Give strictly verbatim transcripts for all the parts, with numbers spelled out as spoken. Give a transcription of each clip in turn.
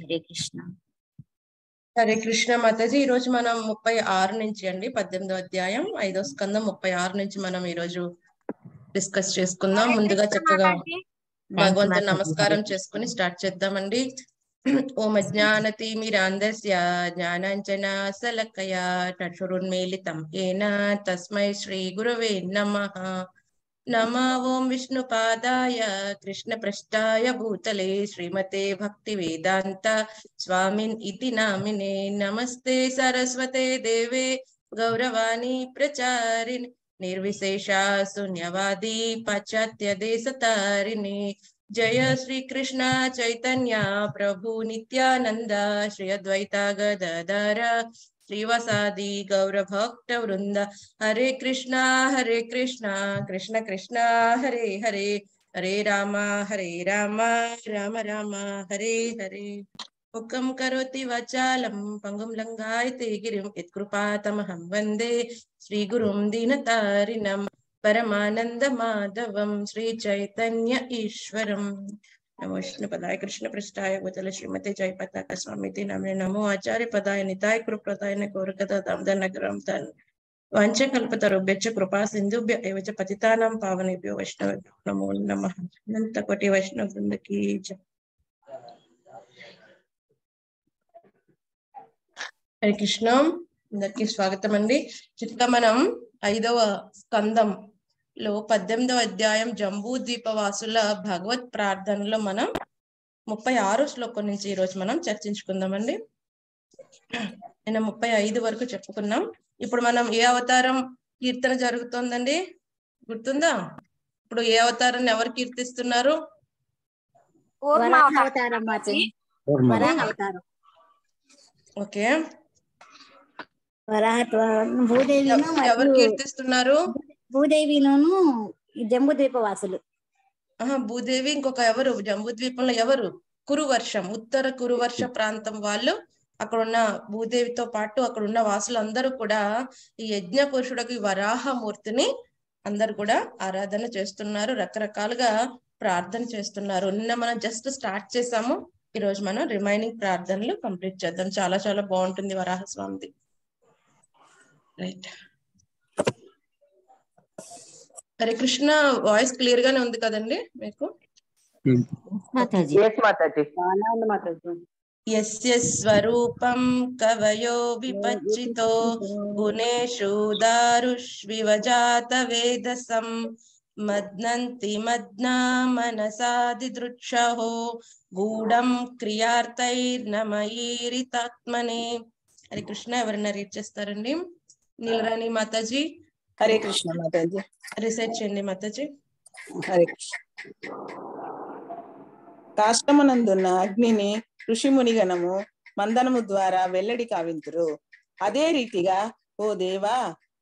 हरे कृष्ण हरे कृष्ण माताजी मन मुफ्त आर नीचे अंडी पद्धो अध्याय ऐदो स्कंद मुफ्त आर नीचे मन डिस्कस मुझे चक्कर भगवंत नमस्कार चुस्को स्टार्टी ओम अज्ञानतिमिरान्धस्य ज्ञानाञ्जनशलाकया चक्षुरुन्मीलितं येन तस्मै श्रीगुरवे नमः नमः ओम विष्णुपादाय कृष्णप्रष्ठाय भूतले श्रीमते भक्तिवेदान्त स्वामिन् इति नामिने नमस्ते सरस्वते देवे गौरवाणी प्रचारिणि निर्विशेषा शून्यवादी पाश्चात्य देशतारिणि जय श्री कृष्ण चैतन्य प्रभु नित्यानंद श्री अद्वैता गदाधर श्रीवासादि गौर भक्त वृंद हरे कृष्णा हरे कृष्णा कृष्ण कृष्णा हरे हरे हरे राम हरे राम राम राम हरे हरे मुखं करोति वाचालं पंगुं लंघयते गिरिं यत्कृपातमहं वन्दे श्री गुरुं दीनतारिणम् परमानंद माधवम श्री चैतन्य ईश्वरम नमो विष्णु पदाय कृष्ण पृष्ठाय गोतल श्रीमते जय पताका स्वामी नामने नमो आचार्य पदाय निताय कृपदाय गौरकदा दामोदर नगरम तन वाञ्छाकल्पतरुभ्यश्च कृपा सिंधुभ्य एव च पतितानां पावनेभ्यो वैष्णवेभ्यो नमो नमः अनंत कोटि वैष्णव वृंद की जय। हरे कृष्ण अंदरिकी स्वागतम अंडी चित्त मनम ఐదవ స్కందం లో పద్దెనిమిదవ అధ్యాయం జంబూద్వీప వాసుల భగవత్ ప్రార్థనలో మనం ముప్పై ఆరు శ్లోకం నుంచి ఈ రోజు మనం చర్చించుకుందామండి. నేను ముప్పై ఐదు వరకు చెప్పుకున్నాం. ఇప్పుడు మనం ఏ అవతారం కీర్తన జరుగుతుందండి గుర్తుందా? ఇప్పుడు ఏ అవతారాన్ని ఎవరు కీర్తిస్తున్నారు? ఓకే జంబూద్వీప వాసులు భూదేవి ఇంకొక ఎవరు జంబూద్వీపంలో ఎవరు కురువర్షం ఉత్తర కురువర్ష ప్రాంతం వాళ్ళు అక్కడ ఉన్న భూదేవితో పాటు అక్కడ ఉన్న వాసులు అందరూ కూడా ఈ యజ్ఞ పురుషుడికి వరాహ మూర్తిని అందరు కూడా ఆరాధన చేస్తున్నారు, రకరకాలుగా ప్రార్థన చేస్తున్నారు. నిన్న మనం జస్ట్ స్టార్ట్ చేసాము, ఈ రోజు మనం రిమైనింగ్ ప్రార్థనలు కంప్లీట్ చేద్దాం. చాలా చాలా బాగుంటుంది వరాహ స్వామిది. హరే కృష్ణ వాయిస్ క్లియర్ గానే ఉంది కదండి మీకు? యస్య స్వరూపం కవయో విపచ్చితో గుణేషు దారుష్వివ జాత వేదసం మద్నంతి మద్నా మనసాది దృక్షో గూఢం క్రియార్థైర్నమయీరితాత్మనే. హరే కృష్ణ. ఎవరైనా రీడ్ చేస్తారండి? नीलरानी माताजी. हरे कृष्ण माताजी. रिसेट चेन्नई माताजी. हरे कृष्ण. काष्ठमनंदुन्न अग्निनि ऋषि मुनिगणमु मंदनमु द्वारा वेल्लडि काविंतुरु. अदे रीतिगा ओ देवा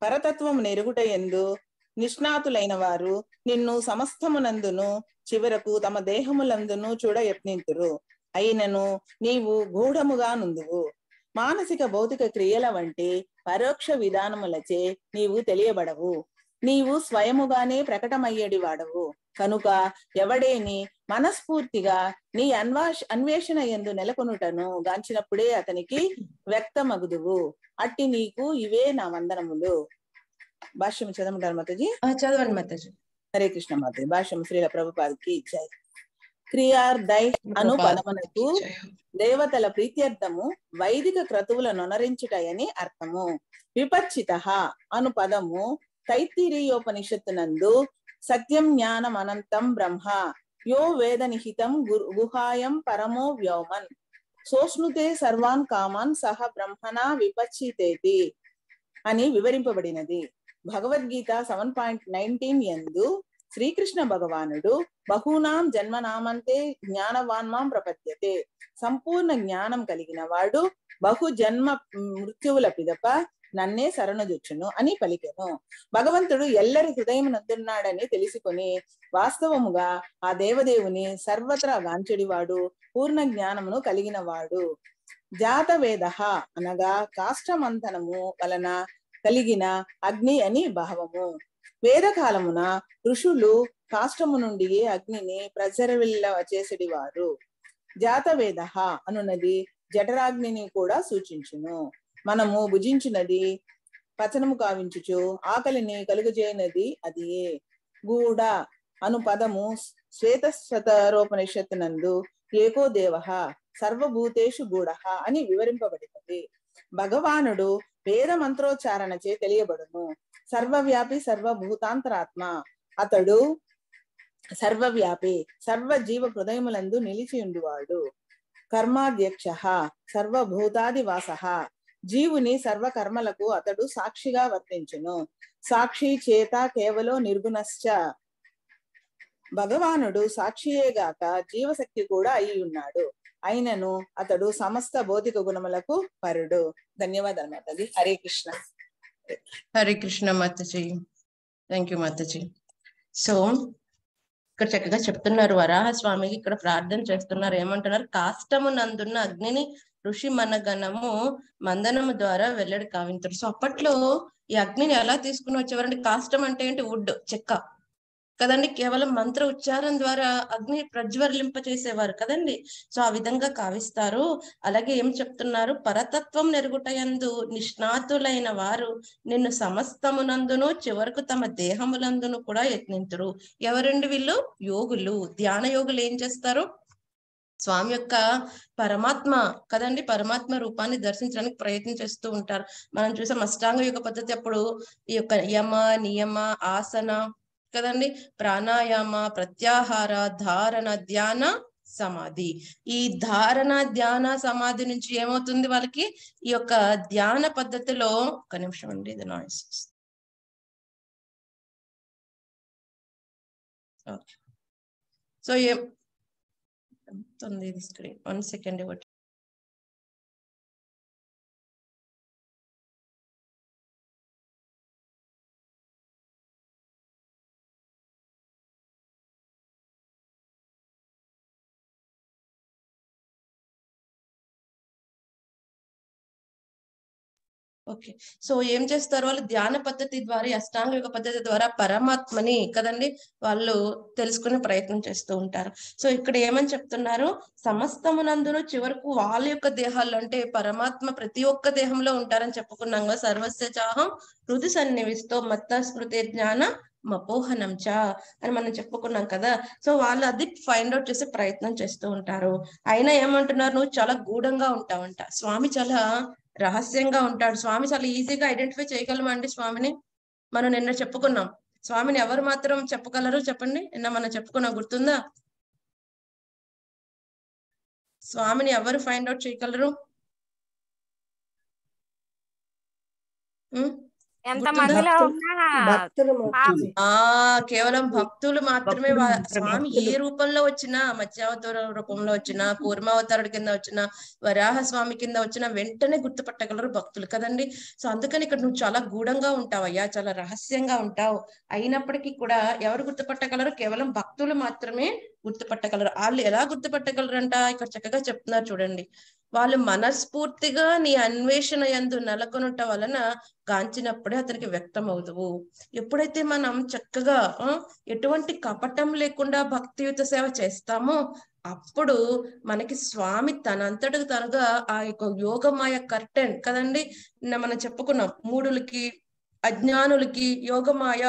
परतत्वमु नेरुगुटयंदु निष्णातुलैन वारु निन्नु समस्तमुनंदुनु चिवरकु तम देहमुलंदुनु चूड यत्निंतुरु. अयिननु नीवु गूढमुगा नुंदुवु. మానసిక భౌతిక క్రియల వంటి పరోక్ష విధానములచే నీవు తెలియబడవు. నీవు స్వయముగానే ప్రకటమయ్యేడి వాడవు కనుక ఎవడేని మనస్ఫూర్తిగా నీ అన్వాష అన్వేషణ యందు నెలకొనుటను గాంచినప్పుడే అతనికి వ్యక్తమగుదువు. అట్టి నీకు ఇవే నా వందనములు. భాష్యం చదవమంటారు మాతాజీ? చదవండి మాతాజీ. హరే కృష్ణ మాతాజీ. భాష్యం శ్రీల ప్రభుపాదికి ఇచ్చాయి. క్రియార్థై అను పదమునకు దేవతల ప్రీత్యర్థము వైదిక క్రతువులను నొనరించుటయని అర్థము. విపచ్చితః అను పదము తైత్తిరీయోపనిషత్తునందు సత్యం జ్ఞానం అనంతం బ్రహ్మ యో వేద నిహితం గుహాయం పరమో వ్యోమన్ సోష్ణుతే సర్వాన్ కామాన్ సహ బ్రహ్మణా విపచ్చితేతి అని వివరింపబడినది. భగవద్గీత సెవెన్ పాయింట్ నైన్టీన్ యందు శ్రీకృష్ణ భగవానుడు బహూనాం జన్మనామంతే జ్ఞానవాన్ మాం ప్రపద్యతే సంపూర్ణ జ్ఞానం కలిగిన వాడు బహు జన్మ మృత్యువుల పిదప నన్నే శరణుజొచ్చును అని పలికెను. భగవంతుడు ఎల్లరి హృదయం నందున్నాడని తెలుసుకుని వాస్తవముగా ఆ దేవదేవుని సర్వత్రా గాంచెడివాడు పూర్ణ జ్ఞానమును కలిగిన వాడు. జాతవేద అనగా కాష్టమంతనము వలన కలిగిన అగ్ని అని భావము. వేదకాలమున ఋషులు కాష్టము నుండి అగ్నిని ప్రజరవిల్ల చేసేవారు. జాతవేదః అనునది జఠరాగ్నిని కూడా సూచించును. మనము భుజించినది పచనము కావించుచు ఆకలిని కలుగజేయనది అదియే. గూడ అను పదము శ్వేతశతరోపనిషత్తు నందు ఏకో దేవః సర్వభూతేషు గూఢః అని వివరింపబడినది. భగవానుడు వేద మంత్రోచ్చారణచే తెలియబడును. సర్వవ్యాపి సర్వభూతాంతరాత్మ, అతడు సర్వవ్యాపి సర్వ జీవ హృదయములందు నిలిచియుండువాడు. కర్మాధ్యక్షః సర్వభూతాదివాసః, జీవుని సర్వ కర్మలకు అతడు సాక్షిగా వర్తించును. సాక్షి చేత కేవలో నిర్గుణశ్చ, భగవానుడు సాక్షియేగాక జీవశక్తి కూడా అయి ఉన్నాడు. అయినను అతడు సమస్త భౌతిక గుణములకు పరుడు. ధన్యవాదాలు మాతాజీ. హరే కృష్ణ. హరే కృష్ణ మాతాజీ. థ్యాంక్ యూ మాతాజీ. సో ఇక్కడ చక్కగా చెప్తున్నారు, వరాహ స్వామికి ఇక్కడ ప్రార్థన చేస్తున్నారు. ఏమంటున్నారు? కాష్టము నందున్న అగ్నిని ఋషి మనగణము మందనము ద్వారా వెల్లడి కావించారు. సో అప్పట్లో ఈ అగ్నిని ఎలా తీసుకుని వచ్చేవారంటే, కాష్టం అంటే ఏంటి? వుడ్, చెక్క కదండి. కేవలం మంత్ర ఉచ్చారణ ద్వారా అగ్ని ప్రజ్వలింప చేసేవారు కదండి. సో ఆ విధంగా కావిస్తారు. అలాగే ఏం చెప్తున్నారు? పరతత్వం నెరుగుటయందు నిష్ణాతులైన వారు నిన్ను సమస్తమునందును చివరకు తమ దేహములందును కూడా యత్నించరు. ఎవరండి వీళ్ళు? యోగులు. ధ్యాన యోగులు ఏం చేస్తారు? స్వామి యొక్క పరమాత్మ కదండి, పరమాత్మ రూపాన్ని దర్శించడానికి ప్రయత్నం చేస్తూ ఉంటారు. మనం చూసాం అష్టాంగ యోగ పద్ధతి అప్పుడు ఈ యొక్క యమ, నియమ, ఆసన కదండి, ప్రాణాయామ, ప్రత్యాహార, ధారణ, ధ్యాన, సమాధి. ఈ ధారణ, ధ్యాన, సమాధి నుంచి ఏమవుతుంది వాళ్ళకి? ఈ యొక్క ధ్యాన పద్ధతిలో ఒక నిమిషం అండి, ఇది noise. So a screen one second ఇవ్వండి. ఓకే. సో ఏం చేస్తారు వాళ్ళు? ధ్యాన పద్ధతి ద్వారా, అష్టాంగ యోగ పద్ధతి ద్వారా పరమాత్మని కదండి వాళ్ళు తెలుసుకునే ప్రయత్నం చేస్తూ ఉంటారు. సో ఇక్కడ ఏమని చెప్తున్నారు? సమస్తమునందును చివరకు వాళ్ళ యొక్క దేహాల్లో, అంటే పరమాత్మ ప్రతి ఒక్క దేహంలో ఉంటారని చెప్పుకున్నాం కదా. సర్వస్య చాహం హృది సన్నివిస్తో మత్త స్మృతి జ్ఞాన మపోహనం చ అని మనం చెప్పుకున్నాం కదా. సో వాళ్ళు అది ఫైండ్ అవుట్ చేసే ప్రయత్నం చేస్తూ ఉంటారు. అయినా ఏమంటున్నారు? నువ్వు చాలా గూఢంగా ఉంటావంట. స్వామి చాలా రహస్యంగా ఉంటాడు. స్వామి చాలా ఈజీగా ఐడెంటిఫై చేయగలమండి. స్వామిని మనం నిన్న చెప్పుకున్నాం. స్వామిని ఎవరు మాత్రం చెప్పగలరు చెప్పండి? నిన్న మనం చెప్పుకున్నాం, గుర్తుందా? స్వామిని ఎవరు ఫైండ్ అవుట్ చేయగలరు? కేవలం భక్తులు మాత్రమే. స్వామి ఏ రూపంలో వచ్చినా, మత్స్యావతార రూపంలో వచ్చినా, కూర్మావతారుడి కింద వచ్చినా, వరాహ స్వామి కింద వచ్చినా వెంటనే గుర్తుపట్టగలరు భక్తులు కదండి. సో అందుకని ఇక్కడ నువ్వు చాలా గూఢంగా ఉంటావయ్యా, చాలా రహస్యంగా ఉంటావు. అయినప్పటికీ కూడా ఎవరు గుర్తుపట్టగలరు? కేవలం భక్తులు మాత్రమే గుర్తుపట్టగలరు. వాళ్ళు ఎలా గుర్తుపట్టగలరంట? ఇక్కడ చక్కగా చెప్తున్నారు చూడండి. వాళ్ళు మనస్ఫూర్తిగా నీ అన్వేషణ యందు నెలకొనుట వలన గాంచినప్పుడే అతనికి వ్యక్తం అవుతువు. ఎప్పుడైతే మనం చక్కగా ఎటువంటి కపటం లేకుండా భక్తియుత సేవ చేస్తామో అప్పుడు మనకి స్వామి తనంతటకు తనగా ఆ యొక్క యోగమాయ కర్టెన్ కదండి, నిన్న మనం చెప్పుకున్నాం, మూడులకి అజ్ఞానులకి యోగమాయ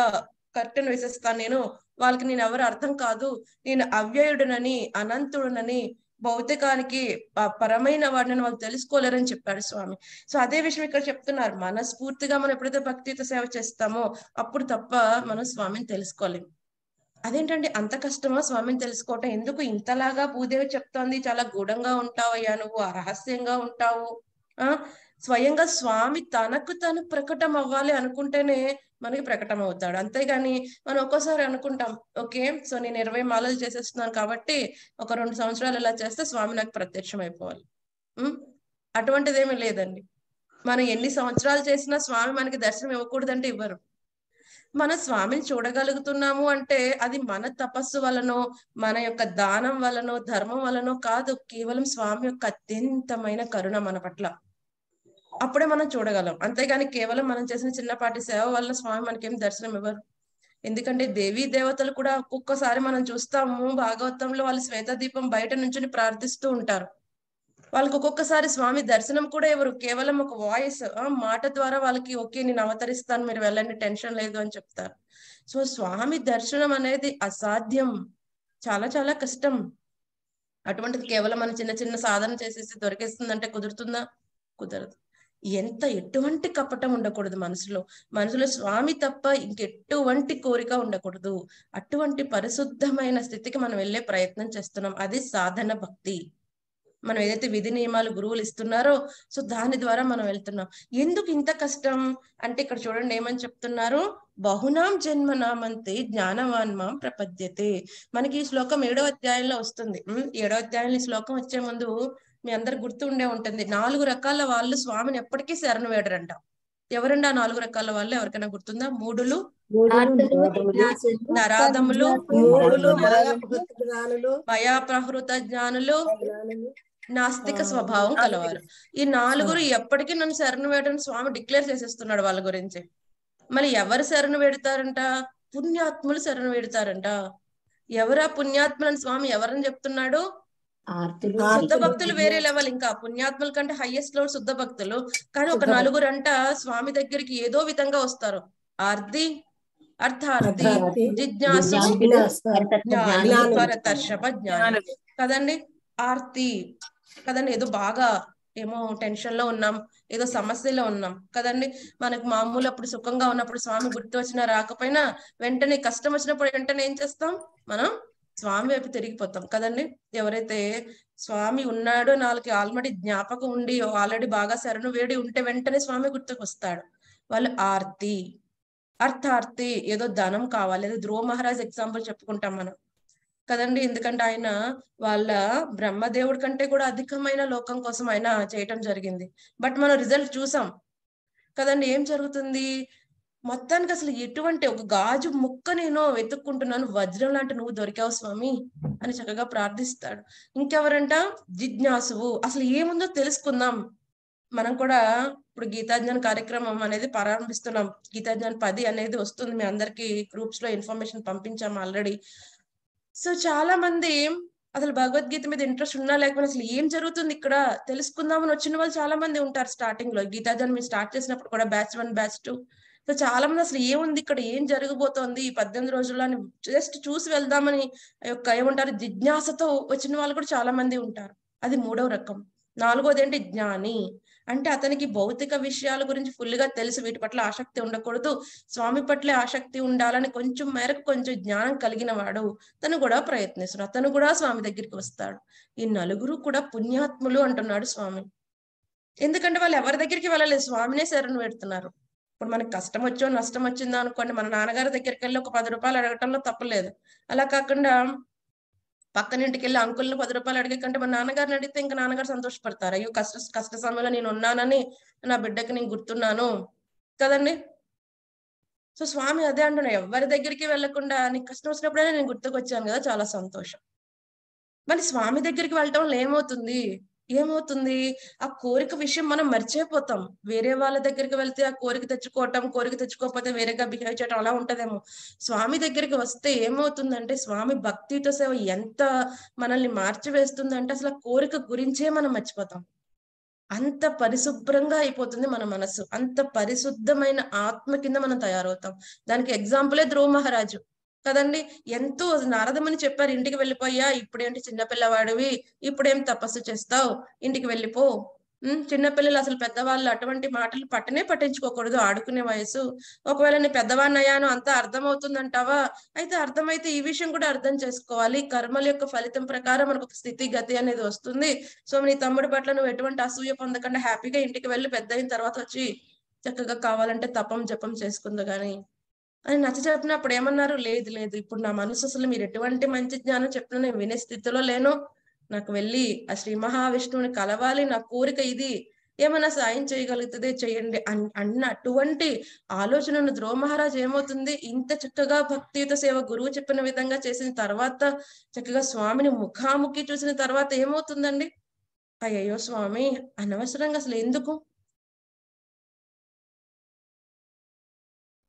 కర్టెన్ వేసేస్తాను నేను, వాళ్ళకి నేను ఎవరు అర్థం కాదు, నేను అవ్యయుడునని అనంతుడునని భౌతికానికి పరమైన వాడిని వాళ్ళు తెలుసుకోలేరని చెప్పాడు స్వామి. సో అదే విషయం ఇక్కడ చెప్తున్నారు. మనస్ఫూర్తిగా మనం ఎప్పుడైతే భక్తితో సేవ చేస్తామో అప్పుడు తప్ప మనం స్వామిని తెలుసుకోలేము. అదేంటండి అంత కష్టమా స్వామిని తెలుసుకోవటం? ఎందుకు ఇంతలాగా భూదేవి చెప్తోంది? చాలా గూఢంగా ఉంటావయ్యా నువ్వు, రహస్యంగా ఉంటావు. ఆ స్వయంగా స్వామి తనకు తాను ప్రకటన అవ్వాలి అనుకుంటేనే మనకి ప్రకటన అవుతాడు. అంతేగాని మనం ఒక్కోసారి అనుకుంటాం, ఓకే సో నేను ఇరవై మాలలు చేసేస్తున్నాను కాబట్టి ఒక రెండు సంవత్సరాలు ఇలా చేస్తే స్వామి నాకు ప్రత్యక్షం అయిపోవాలి. అటువంటిదేమీ లేదండి. మనం ఎన్ని సంవత్సరాలు చేసినా స్వామి మనకి దర్శనం ఇవ్వకూడదంటే ఇవ్వరు. మన స్వామిని చూడగలుగుతున్నాము అంటే అది మన తపస్సు వలనో, మన యొక్క దానం వలనో, ధర్మం వలనో కాదు, కేవలం స్వామి యొక్క అత్యంతమైన కరుణ మన పట్ల. అప్పుడే మనం చూడగలం. అంతేగాని కేవలం మనం చేసిన చిన్నపాటి సేవ వల్ల స్వామి మనకేం దర్శనం ఇవ్వరు. ఎందుకంటే దేవి దేవతలు కూడా ఒక్కొక్కసారి మనం చూస్తాము భాగవతంలో వాళ్ళు శ్వేత దీపం బయట నుంచిని ప్రార్థిస్తూ ఉంటారు. వాళ్ళకి ఒక్కొక్కసారి స్వామి దర్శనం కూడా ఎవరు కేవలం ఒక వాయిస్ మాట ద్వారా వాళ్ళకి ఓకే నేను అవతరిస్తాను మీరు వెళ్ళండి టెన్షన్ లేదు అని చెప్తారు. సో స్వామి దర్శనం అనేది అసాధ్యం, చాలా చాలా కష్టం. అటువంటిది కేవలం మన చిన్న చిన్న సాధన చేసేసి దొరికేస్తుందంటే కుదురుతుందా? కుదరదు. ఎంత ఎటువంటి కపటం ఉండకూడదు మనసులో. మనసులో స్వామి తప్ప ఇంకెటువంటి కోరిక ఉండకూడదు. అటువంటి పరిశుద్ధమైన స్థితికి మనం వెళ్ళే ప్రయత్నం చేస్తున్నాం. అది సాధన భక్తి. మనం ఏదైతే విధి నియమాలు గురువులు ఇస్తున్నారో సో దాని ద్వారా మనం వెళ్తున్నాం. ఎందుకు ఇంత కష్టం అంటే ఇక్కడ చూడండి ఏమని చెప్తున్నారు, బహునాం జన్మనామంతే జ్ఞానవాన్మాం ప్రపద్యతే. మనకి ఈ శ్లోకం ఏడో అధ్యాయంలో వస్తుంది. ఏడో అధ్యాయంలో ఈ శ్లోకం వచ్చే ముందు మీ అందరు గుర్తు ఉండే ఉంటుంది, నాలుగు రకాల వాళ్ళు స్వామిని ఎప్పటికీ శరణు వేడరంట. ఎవరండి ఆ నాలుగు రకాల వాళ్ళు? ఎవరికైనా గుర్తుందా? మూడులు, నరాధములు, మయా ప్రహృత జ్ఞానులు, నాస్తిక స్వభావం కలవారు. ఈ నాలుగురు ఎప్పటికీ నన్ను శరణు వేడని స్వామి డిక్లేర్ చేసేస్తున్నాడు వాళ్ళ గురించి. మళ్ళీ ఎవరు శరణు వేడుతారంట? పుణ్యాత్ములు శరణు వేడుతారంట. ఎవరా పుణ్యాత్ములని స్వామి ఎవరని చెప్తున్నాడు? శుద్ధ భక్తులు వేరే లెవెల్, ఇంకా పుణ్యాత్ముల కంటే హైయెస్ట్ లెవెల్ శుద్ధ భక్తులు. కానీ ఒక నలుగురు అంట స్వామి దగ్గరికి ఏదో విధంగా వస్తారు. ఆర్ది, అర్థార్థి, జిజ్ఞాసు, జ్ఞానిపరతర్షభ జ్ఞాని కదండి. ఆర్తి కదండి, ఏదో బాగా ఏమో టెన్షన్ లో ఉన్నాం, ఏదో సమస్యలో ఉన్నాం కదండి. మనకు మామూలు అప్పుడు సుఖంగా ఉన్నప్పుడు స్వామి గుర్తు వచ్చినా రాకపోయినా వెంటనే కష్టం వచ్చినప్పుడు వెంటనే ఏం చేస్తాం మనం? స్వామి వైపు తిరిగిపోతాం కదండి. ఎవరైతే స్వామి ఉన్నాడో వాళ్ళకి ఆల్రెడీ జ్ఞాపకం ఉండి ఆల్రెడీ బాగా శరణు వేడి ఉంటే వెంటనే స్వామి గుర్తుకు వస్తాడు. వాళ్ళు ఆర్తి, అర్థార్తి, ఏదో ధనం కావాలి. ఏదో ధ్రువ మహారాజ్ ఎగ్జాంపుల్ చెప్పుకుంటాం మనం కదండి. ఎందుకంటే ఆయన వాళ్ళ బ్రహ్మదేవుడి కంటే కూడా అధికమైన లోకం కోసం ఆయన చేయటం జరిగింది. బట్ మనం రిజల్ట్ చూసాం కదండి. ఏం జరుగుతుంది? మొత్తానికి అసలు ఎటువంటి ఒక గాజు ముక్క నేను వెతుక్కుంటున్నాను, వజ్రం లాంటి నువ్వు దొరికావు స్వామి అని చక్కగా ప్రార్థిస్తాడు. ఇంకెవరంట? జిజ్ఞాసువు, అసలు ఏముందో తెలుసుకుందాం. మనం కూడా ఇప్పుడు గీతాజ్ఞాన కార్యక్రమం అనేది ప్రారంభిస్తున్నాం. గీతాజ్ఞాన పది అనేది వస్తుంది. మీ అందరికి గ్రూప్స్ లో ఇన్ఫర్మేషన్ పంపించాం ఆల్రెడీ. సో చాలా మంది అసలు భగవద్గీత మీద ఇంట్రెస్ట్ ఉన్నా లేకపోతే అసలు ఏం జరుగుతుంది ఇక్కడ తెలుసుకుందామని వచ్చిన వాళ్ళు చాలా మంది ఉంటారు. స్టార్టింగ్ లో గీతాజ్ఞానం మీరు స్టార్ట్ చేసినప్పుడు కూడా batch one batch two so చాలా మంది అసలు ఏముంది ఇక్కడ ఏం జరగబోతోంది ఈ పద్దెనిమిది రోజుల్లో అని జస్ట్ చూసి వెళ్దామని యొక్క ఏమంటారు జిజ్ఞాసతో వచ్చిన వాళ్ళు కూడా చాలా మంది ఉంటారు. అది మూడవ రకం. నాలుగోది ఏంటి? జ్ఞాని. అంటే అతనికి భౌతిక విషయాల గురించి ఫుల్ గా తెలుసు, వీటి పట్ల ఆసక్తి ఉండకూడదు, స్వామి పట్లే ఆసక్తి ఉండాలని కొంచెం మేరకు కొంచెం జ్ఞానం కలిగిన వాడు తను కూడా ప్రయత్నిస్తున్నాడు. అతను కూడా స్వామి దగ్గరికి వస్తాడు. ఈ నలుగురు కూడా పుణ్యాత్ములు అంటున్నాడు స్వామి. ఎందుకంటే వాళ్ళు ఎవరి దగ్గరికి వెళ్ళలేదు, స్వామినే శరణు పెడుతున్నారు. ఇప్పుడు మనకి కష్టం వచ్చో నష్టం వచ్చిందా అనుకోండి, మన నాన్నగారి దగ్గరికి వెళ్ళి ఒక పది రూపాయలు అడగటంలో తప్పలేదు. అలా కాకుండా పక్కనింటికి వెళ్ళి అంకుల్ని పది రూపాయలు అడిగే కంటే మన నాన్నగారిని అడిగితే ఇంకా నాన్నగారు సంతోషపడతారు. అయ్యో కష్ట కష్ట సమయంలో నేను ఉన్నానని నా బిడ్డకి నేను గుర్తున్నాను కదండి. సో స్వామి అదే అంటున్నాను, ఎవరి దగ్గరికి వెళ్లకుండా నీకు కష్టం వచ్చినప్పుడైనా నేను గుర్తుకు వచ్చాను కదా, చాలా సంతోషం. మరి స్వామి దగ్గరికి వెళ్ళటం వల్ల ఏమవుతుంది? ఏమవుతుంది? ఆ కోరిక విషయం మనం మర్చిపోతాం. వేరే వాళ్ళ దగ్గరికి వెళ్తే ఆ కోరిక తెచ్చుకోవటం, కోరిక తెచ్చుకోకపోతే వేరేగా బిహేవ్ చేయటం అలా ఉంటదేమో. స్వామి దగ్గరికి వస్తే ఏమవుతుందంటే స్వామి భక్తితో సేవ ఎంత మనల్ని మార్చివేస్తుందంటే అసలు ఆ కోరిక గురించే మనం మర్చిపోతాం. అంత పరిశుభ్రంగా అయిపోతుంది మన మనసు. అంత పరిశుద్ధమైన ఆత్మ కింద మనం తయారవుతాం. దానికి ఎగ్జాంపులే ధ్రువ మహారాజు కదండి. ఎంతో నారదమని చెప్పారు, ఇంటికి వెళ్ళిపోయా, ఇప్పుడేంటి చిన్నపిల్లవాడివి, ఇప్పుడేం తపస్సు చేస్తావు, ఇంటికి వెళ్ళిపో. చిన్నపిల్లలు అసలు పెద్దవాళ్ళు అటువంటి మాటలు పట్టనే పట్టించుకోకూడదు, ఆడుకునే వయసు. ఒకవేళ నేను పెద్దవాడిని అయ్యాను అంతా అర్థమవుతుందంటావా? అయితే అర్థమైతే ఈ విషయం కూడా అర్థం చేసుకోవాలి. కర్మల యొక్క ఫలితం ప్రకారం మనకు ఒక స్థితి గతి అనేది వస్తుంది. సో నీ తమ్ముడి పట్ల నువ్వు ఎటువంటి అసూయ పొందకుండా హ్యాపీగా ఇంటికి వెళ్ళి పెద్ద అయిన తర్వాత వచ్చి చక్కగా కావాలంటే తపం జపం చేసుకుంది కానీ అని నచ్చ చెప్పినప్పుడు ఏమన్నారు? లేదు లేదు, ఇప్పుడు నా మనసు అసలు మీరు ఎటువంటి మంచి జ్ఞానం చెప్పినా నేను వినే స్థితిలో లేను, నాకు వెళ్ళి ఆ శ్రీ మహావిష్ణువుని కలవాలి, నా కోరిక ఇది, ఏమైనా సాయం చేయగలిగితే చేయండి అన్ అన్న అటువంటి ఆలోచనను ధ్రువ మహారాజ్ ఏమవుతుంది ఇంత చక్కగా భక్తియుత సేవ గురువు చెప్పిన విధంగా చేసిన తర్వాత చక్కగా స్వామిని ముఖాముఖి చూసిన తర్వాత ఏమవుతుందండి? అయ్యో స్వామి అనవసరంగా అసలు ఎందుకు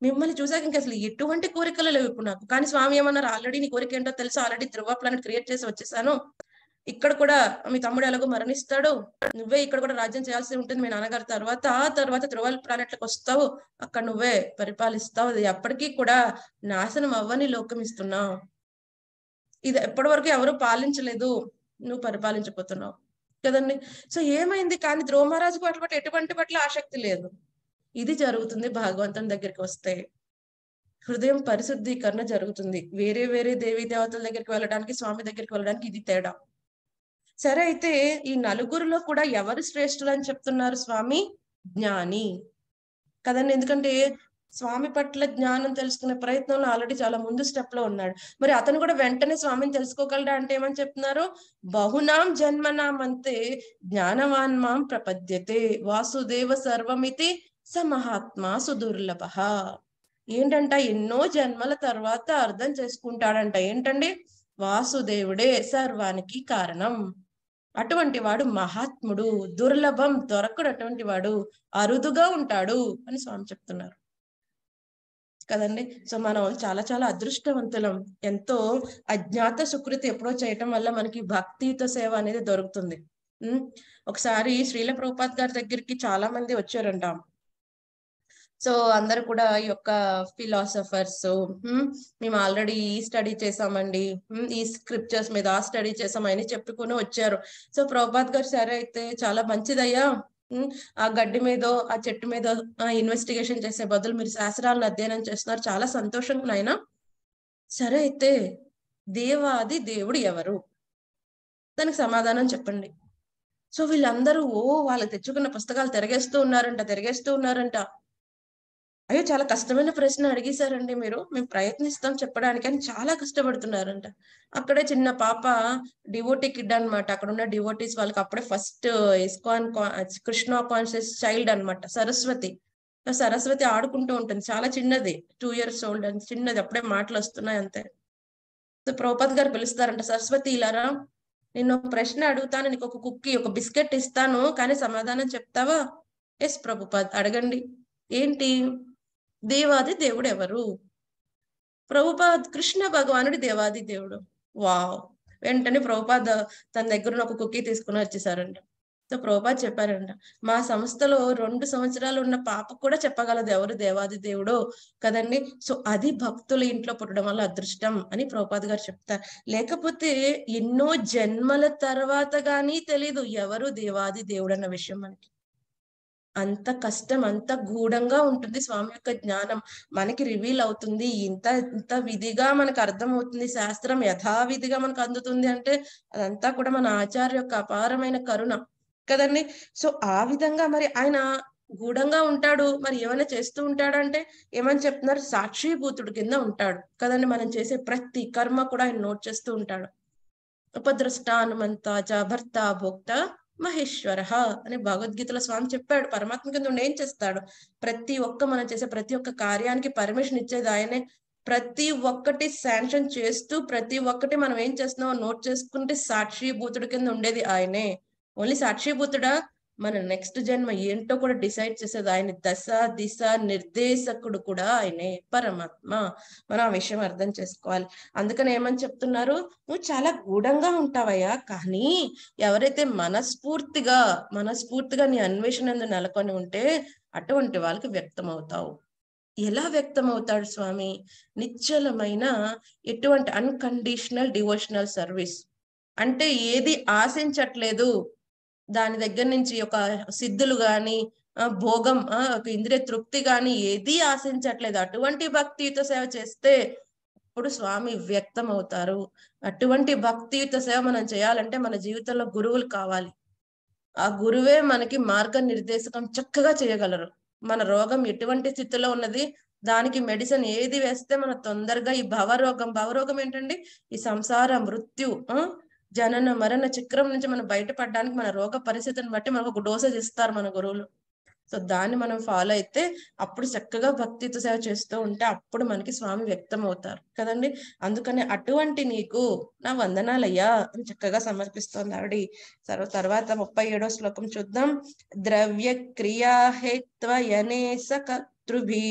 మిమ్మల్ని చూసాక ఇంకా అసలు ఎటువంటి కోరికలు లేవు ఇప్పుడు నాకు. కానీ స్వామి ఏమన్నారు, ఆల్రెడీ నీ కోరిక ఏంటో తెలుసు, ఆల్రెడీ ధ్రువ ప్లానెట్ క్రియేట్ చేసి వచ్చేసాను, ఇక్కడ కూడా మీ తమ్ముడు ఎలాగో మరణిస్తాడు, నువ్వే ఇక్కడ కూడా రాజ్యం చేయాల్సి ఉంటుంది మీ నాన్నగారి తర్వాత, ఆ తర్వాత ధ్రువ ప్లానెట్లకు వస్తావు, అక్కడ నువ్వే పరిపాలిస్తావు, అది ఎప్పటికీ కూడా నాశనం అవ్వని లోకం ఇస్తున్నావు, ఇది ఎప్పటి వరకు ఎవరు పాలించలేదు, నువ్వు పరిపాలించబోతున్నావు కదండి. సో ఏమైంది కానీ ధ్రువ మహారాజు పట్ల ఎటువంటి పట్ల ఆసక్తి లేదు. ఇది జరుగుతుంది భగవంతుని దగ్గరికి వస్తే, హృదయం పరిశుద్ధీకరణ జరుగుతుంది. వేరే వేరే దేవీ దేవతల దగ్గరికి వెళ్ళడానికి, స్వామి దగ్గరికి వెళ్ళడానికి ఇది తేడా. సరే, అయితే ఈ నలుగురులో కూడా ఎవరు శ్రేష్ఠులు అని చెప్తున్నారు స్వామి? జ్ఞాని కదండి. ఎందుకంటే స్వామి పట్ల జ్ఞానం తెలుసుకునే ప్రయత్నంలో ఆల్రెడీ చాలా ముందు స్టెప్ లో ఉన్నాడు. మరి అతను కూడా వెంటనే స్వామిని తెలుసుకోగలడా అంటే ఏమని చెప్తున్నారు? బహునాం జన్మనాం అంతే జ్ఞానవాన్ మాం ప్రపద్యతే వాసుదేవ సర్వమితి సమహాత్మా సుదుర్లభ. ఏంటంట, ఎన్నో జన్మల తర్వాత అర్థం చేసుకుంటాడంట ఏంటండి, వాసుదేవుడే సర్వానికి కారణం, అటువంటి వాడు మహాత్ముడు, దుర్లభం దొరకడు, అటువంటి వాడు అరుదుగా ఉంటాడు అని స్వామి చెప్తున్నారు కదండి. సో మనం చాలా చాలా అదృష్టవంతులం, ఎంతో అజ్ఞాత సుకృతి ఎప్పుడో చేయటం వల్ల మనకి భక్తితో సేవ అనేది దొరుకుతుంది. ఒకసారి శ్రీల ప్రభుపాద్ గారి దగ్గరికి చాలా మంది వచ్చారంట. సో అందరు కూడా ఈ యొక్క ఫిలాసఫర్స్, మేము ఆల్రెడీ ఈ స్టడీ చేసామండి, ఈ స్క్రిప్చర్స్ మీద ఆ స్టడీ చేసామని చెప్పుకుని వచ్చారు. సో ప్రభుపాద్ గారు సరే అయితే చాలా మంచిదయ్యా, ఆ గడ్డి మీద ఆ చెట్టు మీద ఇన్వెస్టిగేషన్ చేసే బదులు మీరు శాస్త్రాలను అధ్యయనం చేస్తున్నారు, చాలా సంతోషం నాయన. సరే అయితే దేవాది దేవుడు ఎవరు, దానికి సమాధానం చెప్పండి. సో వీళ్ళందరూ ఓ వాళ్ళు తెచ్చుకున్న పుస్తకాలు తిరగేస్తూ ఉన్నారంట తిరగేస్తూ ఉన్నారంట అయ్యో చాలా కష్టమైన ప్రశ్న అడిగేశారండి మీరు, మేము ప్రయత్నిస్తాం చెప్పడానికి అని చాలా కష్టపడుతున్నారంట. అక్కడే చిన్న పాప డివోటీ కిడ్ అనమాట, అక్కడ ఉన్న డివోటీస్ వాళ్ళకి అప్పుడే first ISKCON Krishna conscious child అనమాట సరస్వతి. సరస్వతి ఆడుకుంటూ ఉంటుంది, చాలా చిన్నది, టూ ఇయర్స్ ఓల్డ్ అని చిన్నది, అప్పుడే మాటలు వస్తున్నాయి అంతే. సో ప్రభుపాద్ గారు పిలుస్తారంట, సరస్వతి ఇలారా నేను ప్రశ్న అడుగుతాను, నీకు ఒక కుక్కీ ఒక బిస్కెట్ ఇస్తాను, కానీ సమాధానం చెప్తావా? ఎస్ ప్రభుపాద్, అడగండి. ఏంటి? దేవాది దేవుడు ఎవరు? ప్రభుపాద్, కృష్ణ భగవానుడి దేవాది దేవుడు. వావ్! వెంటనే ప్రభుపాద్ తన దగ్గర ఒక కుక్కీ తీసుకుని వచ్చేసారంట. సో ప్రభుపాద్ చెప్పారంట, మా సంస్థలో రెండు సంవత్సరాలు ఉన్న పాప కూడా చెప్పగలదు ఎవరు దేవాది దేవుడో కదండి. సో అది భక్తుల ఇంట్లో పుట్టడం వల్ల అదృష్టం అని ప్రభుపాద్ గారు చెప్తారు. లేకపోతే ఎన్నో జన్మల తర్వాత కానీ తెలీదు ఎవరు దేవాది దేవుడు అన్న విషయం మనకి. అంత కష్టం, అంత గూఢంగా ఉంటుంది స్వామి యొక్క జ్ఞానం, మనకి రివీల్ అవుతుంది, ఇంత ఇంత విధిగా మనకు అర్థమవుతుంది, శాస్త్రం యథావిధిగా మనకు అందుతుంది అంటే అదంతా కూడా మన ఆచార్య యొక్క అపారమైన కరుణ కదండి. సో ఆ విధంగా మరి ఆయన గూఢంగా ఉంటాడు, మరి ఏమైనా చేస్తూ ఉంటాడు అంటే ఏమని చెప్తున్నారు, సాక్షిభూతుడి కింద ఉంటాడు కదండి. మనం చేసే ప్రతి కర్మ కూడా ఆయన నోట్ చేస్తూ ఉంటాడు. ఉపద్రష్టానుమంతా చ భర్త భోక్త మహేశ్వర అని భగవద్గీతలో స్వామి చెప్పాడు. పరమాత్మ కింద ఉండి ఏం చేస్తాడు, ప్రతి ఒక్క మనం చేసే ప్రతి ఒక్క కార్యానికి పర్మిషన్ ఇచ్చేది ఆయనే, ప్రతి ఒక్కటి శాంక్షన్ చేస్తూ ప్రతి ఒక్కటి మనం ఏం చేస్తున్నామో నోట్ చేసుకుంటే సాక్షిభూతుడి కింద ఉండేది ఆయనే. ఓన్లీ సాక్షిభూతుడా, మన నెక్స్ట్ జన్మ ఏంటో కూడా డిసైడ్ చేసేది ఆయన, దశ దిశ నిర్దేశకుడు కూడా ఆయనే పరమాత్మ. మనం ఆ విషయం అర్థం చేసుకోవాలి. అందుకని ఏమని చెప్తున్నారు, నువ్వు చాలా గూఢంగా ఉంటావయ్యా, కానీ ఎవరైతే మనస్ఫూర్తిగా మనస్ఫూర్తిగా నీ అన్వేషణ నెలకొని ఉంటే అటువంటి వాళ్ళకి వ్యక్తం అవుతావు. ఎలా వ్యక్తం అవుతాడు స్వామి? నిశ్చలమైన ఎటువంటి అన్కండిషనల్ డివోషనల్ సర్వీస్ అంటే ఏది ఆశించట్లేదు, దాని దగ్గర నుంచి ఒక సిద్ధులు గాని భోగం ఒక ఇంద్రియ తృప్తి గాని ఏది ఆశించట్లేదు, అటువంటి భక్తియుత సేవ చేస్తే అప్పుడు స్వామి వ్యక్తం అవుతారు. అటువంటి భక్తియుత సేవ మనం చేయాలంటే మన జీవితంలో గురువులు కావాలి, ఆ గురువే మనకి మార్గ నిర్దేశకం చక్కగా చేయగలరు. మన రోగం ఎటువంటి స్థితిలో ఉన్నది, దానికి మెడిసిన్ ఏది వేస్తే మన తొందరగా ఈ భవరోగం, భవరోగం ఏంటండి ఈ సంసార మృత్యు జనన మరణ చక్రం నుంచి మనం బయటపడడానికి మన రోగ పరిస్థితిని బట్టి మనకు ఒక డోసేజ్ ఇస్తారు మన గురువులు. సో దాన్ని మనం ఫాలో అయితే అప్పుడు చక్కగా భక్తితో సేవ చేస్తూ ఉంటే అప్పుడు మనకి స్వామి వ్యక్తం అవుతారు కదండి. అందుకని అటువంటి నీకు నా వందనాలయ్యా అని చక్కగా సమర్పిస్తోంది ఆవిడ. సర్వ తర్వాత ముప్పై ఏడో శ్లోకం చూద్దాం. ద్రవ్య క్రియా హేత్వయనే సకర్తృభి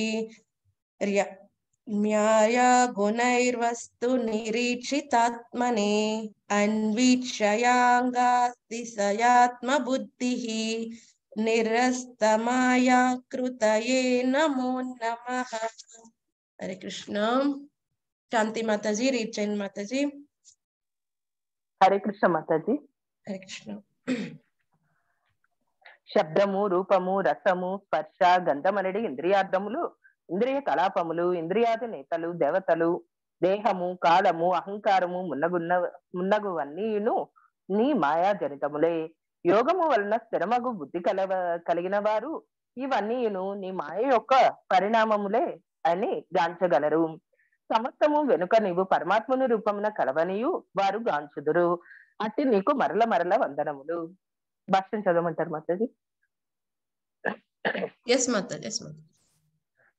गुणैर्वस्तु निरीक्षितात्मने अन्वीक्षयाङ्गास्तिशयात्मबुद्धिः निरस्तमाया कृतये नमो नमः। हरे कृष्ण। शांति माताजी, रीचैन माताजी, हरे कृष्ण माताजी, हरे कृष्ण। శబ్దము, రూపము, రసము, స్పర్శ, గంధమనడి ఇంద్రియార్థములు, ఇంద్రియ కలాపములు, ఇంద్రియాది నేతలు, దేవతలు, దేహము, కాలము, అహంకారము మున్నగున్న మున్నగువన్నీను నీ మాయా జనితములే. యోగము వలన స్థిరమగు బుద్ధి కల కలిగిన వారు ఇవన్నీను నీ మాయ యొక్క పరిణామములే అని గాంచగలరు. సమస్తము వెనుక నీవు పరమాత్మను రూపమున కలవనియు వారు గాంచుదురు. అట్టి నీకు మరల మరల వందనములు. భాష్యం చదవమంటారు మాతాజీ. ఎస్ మాతాజీ, ఎస్ మాతాజీ.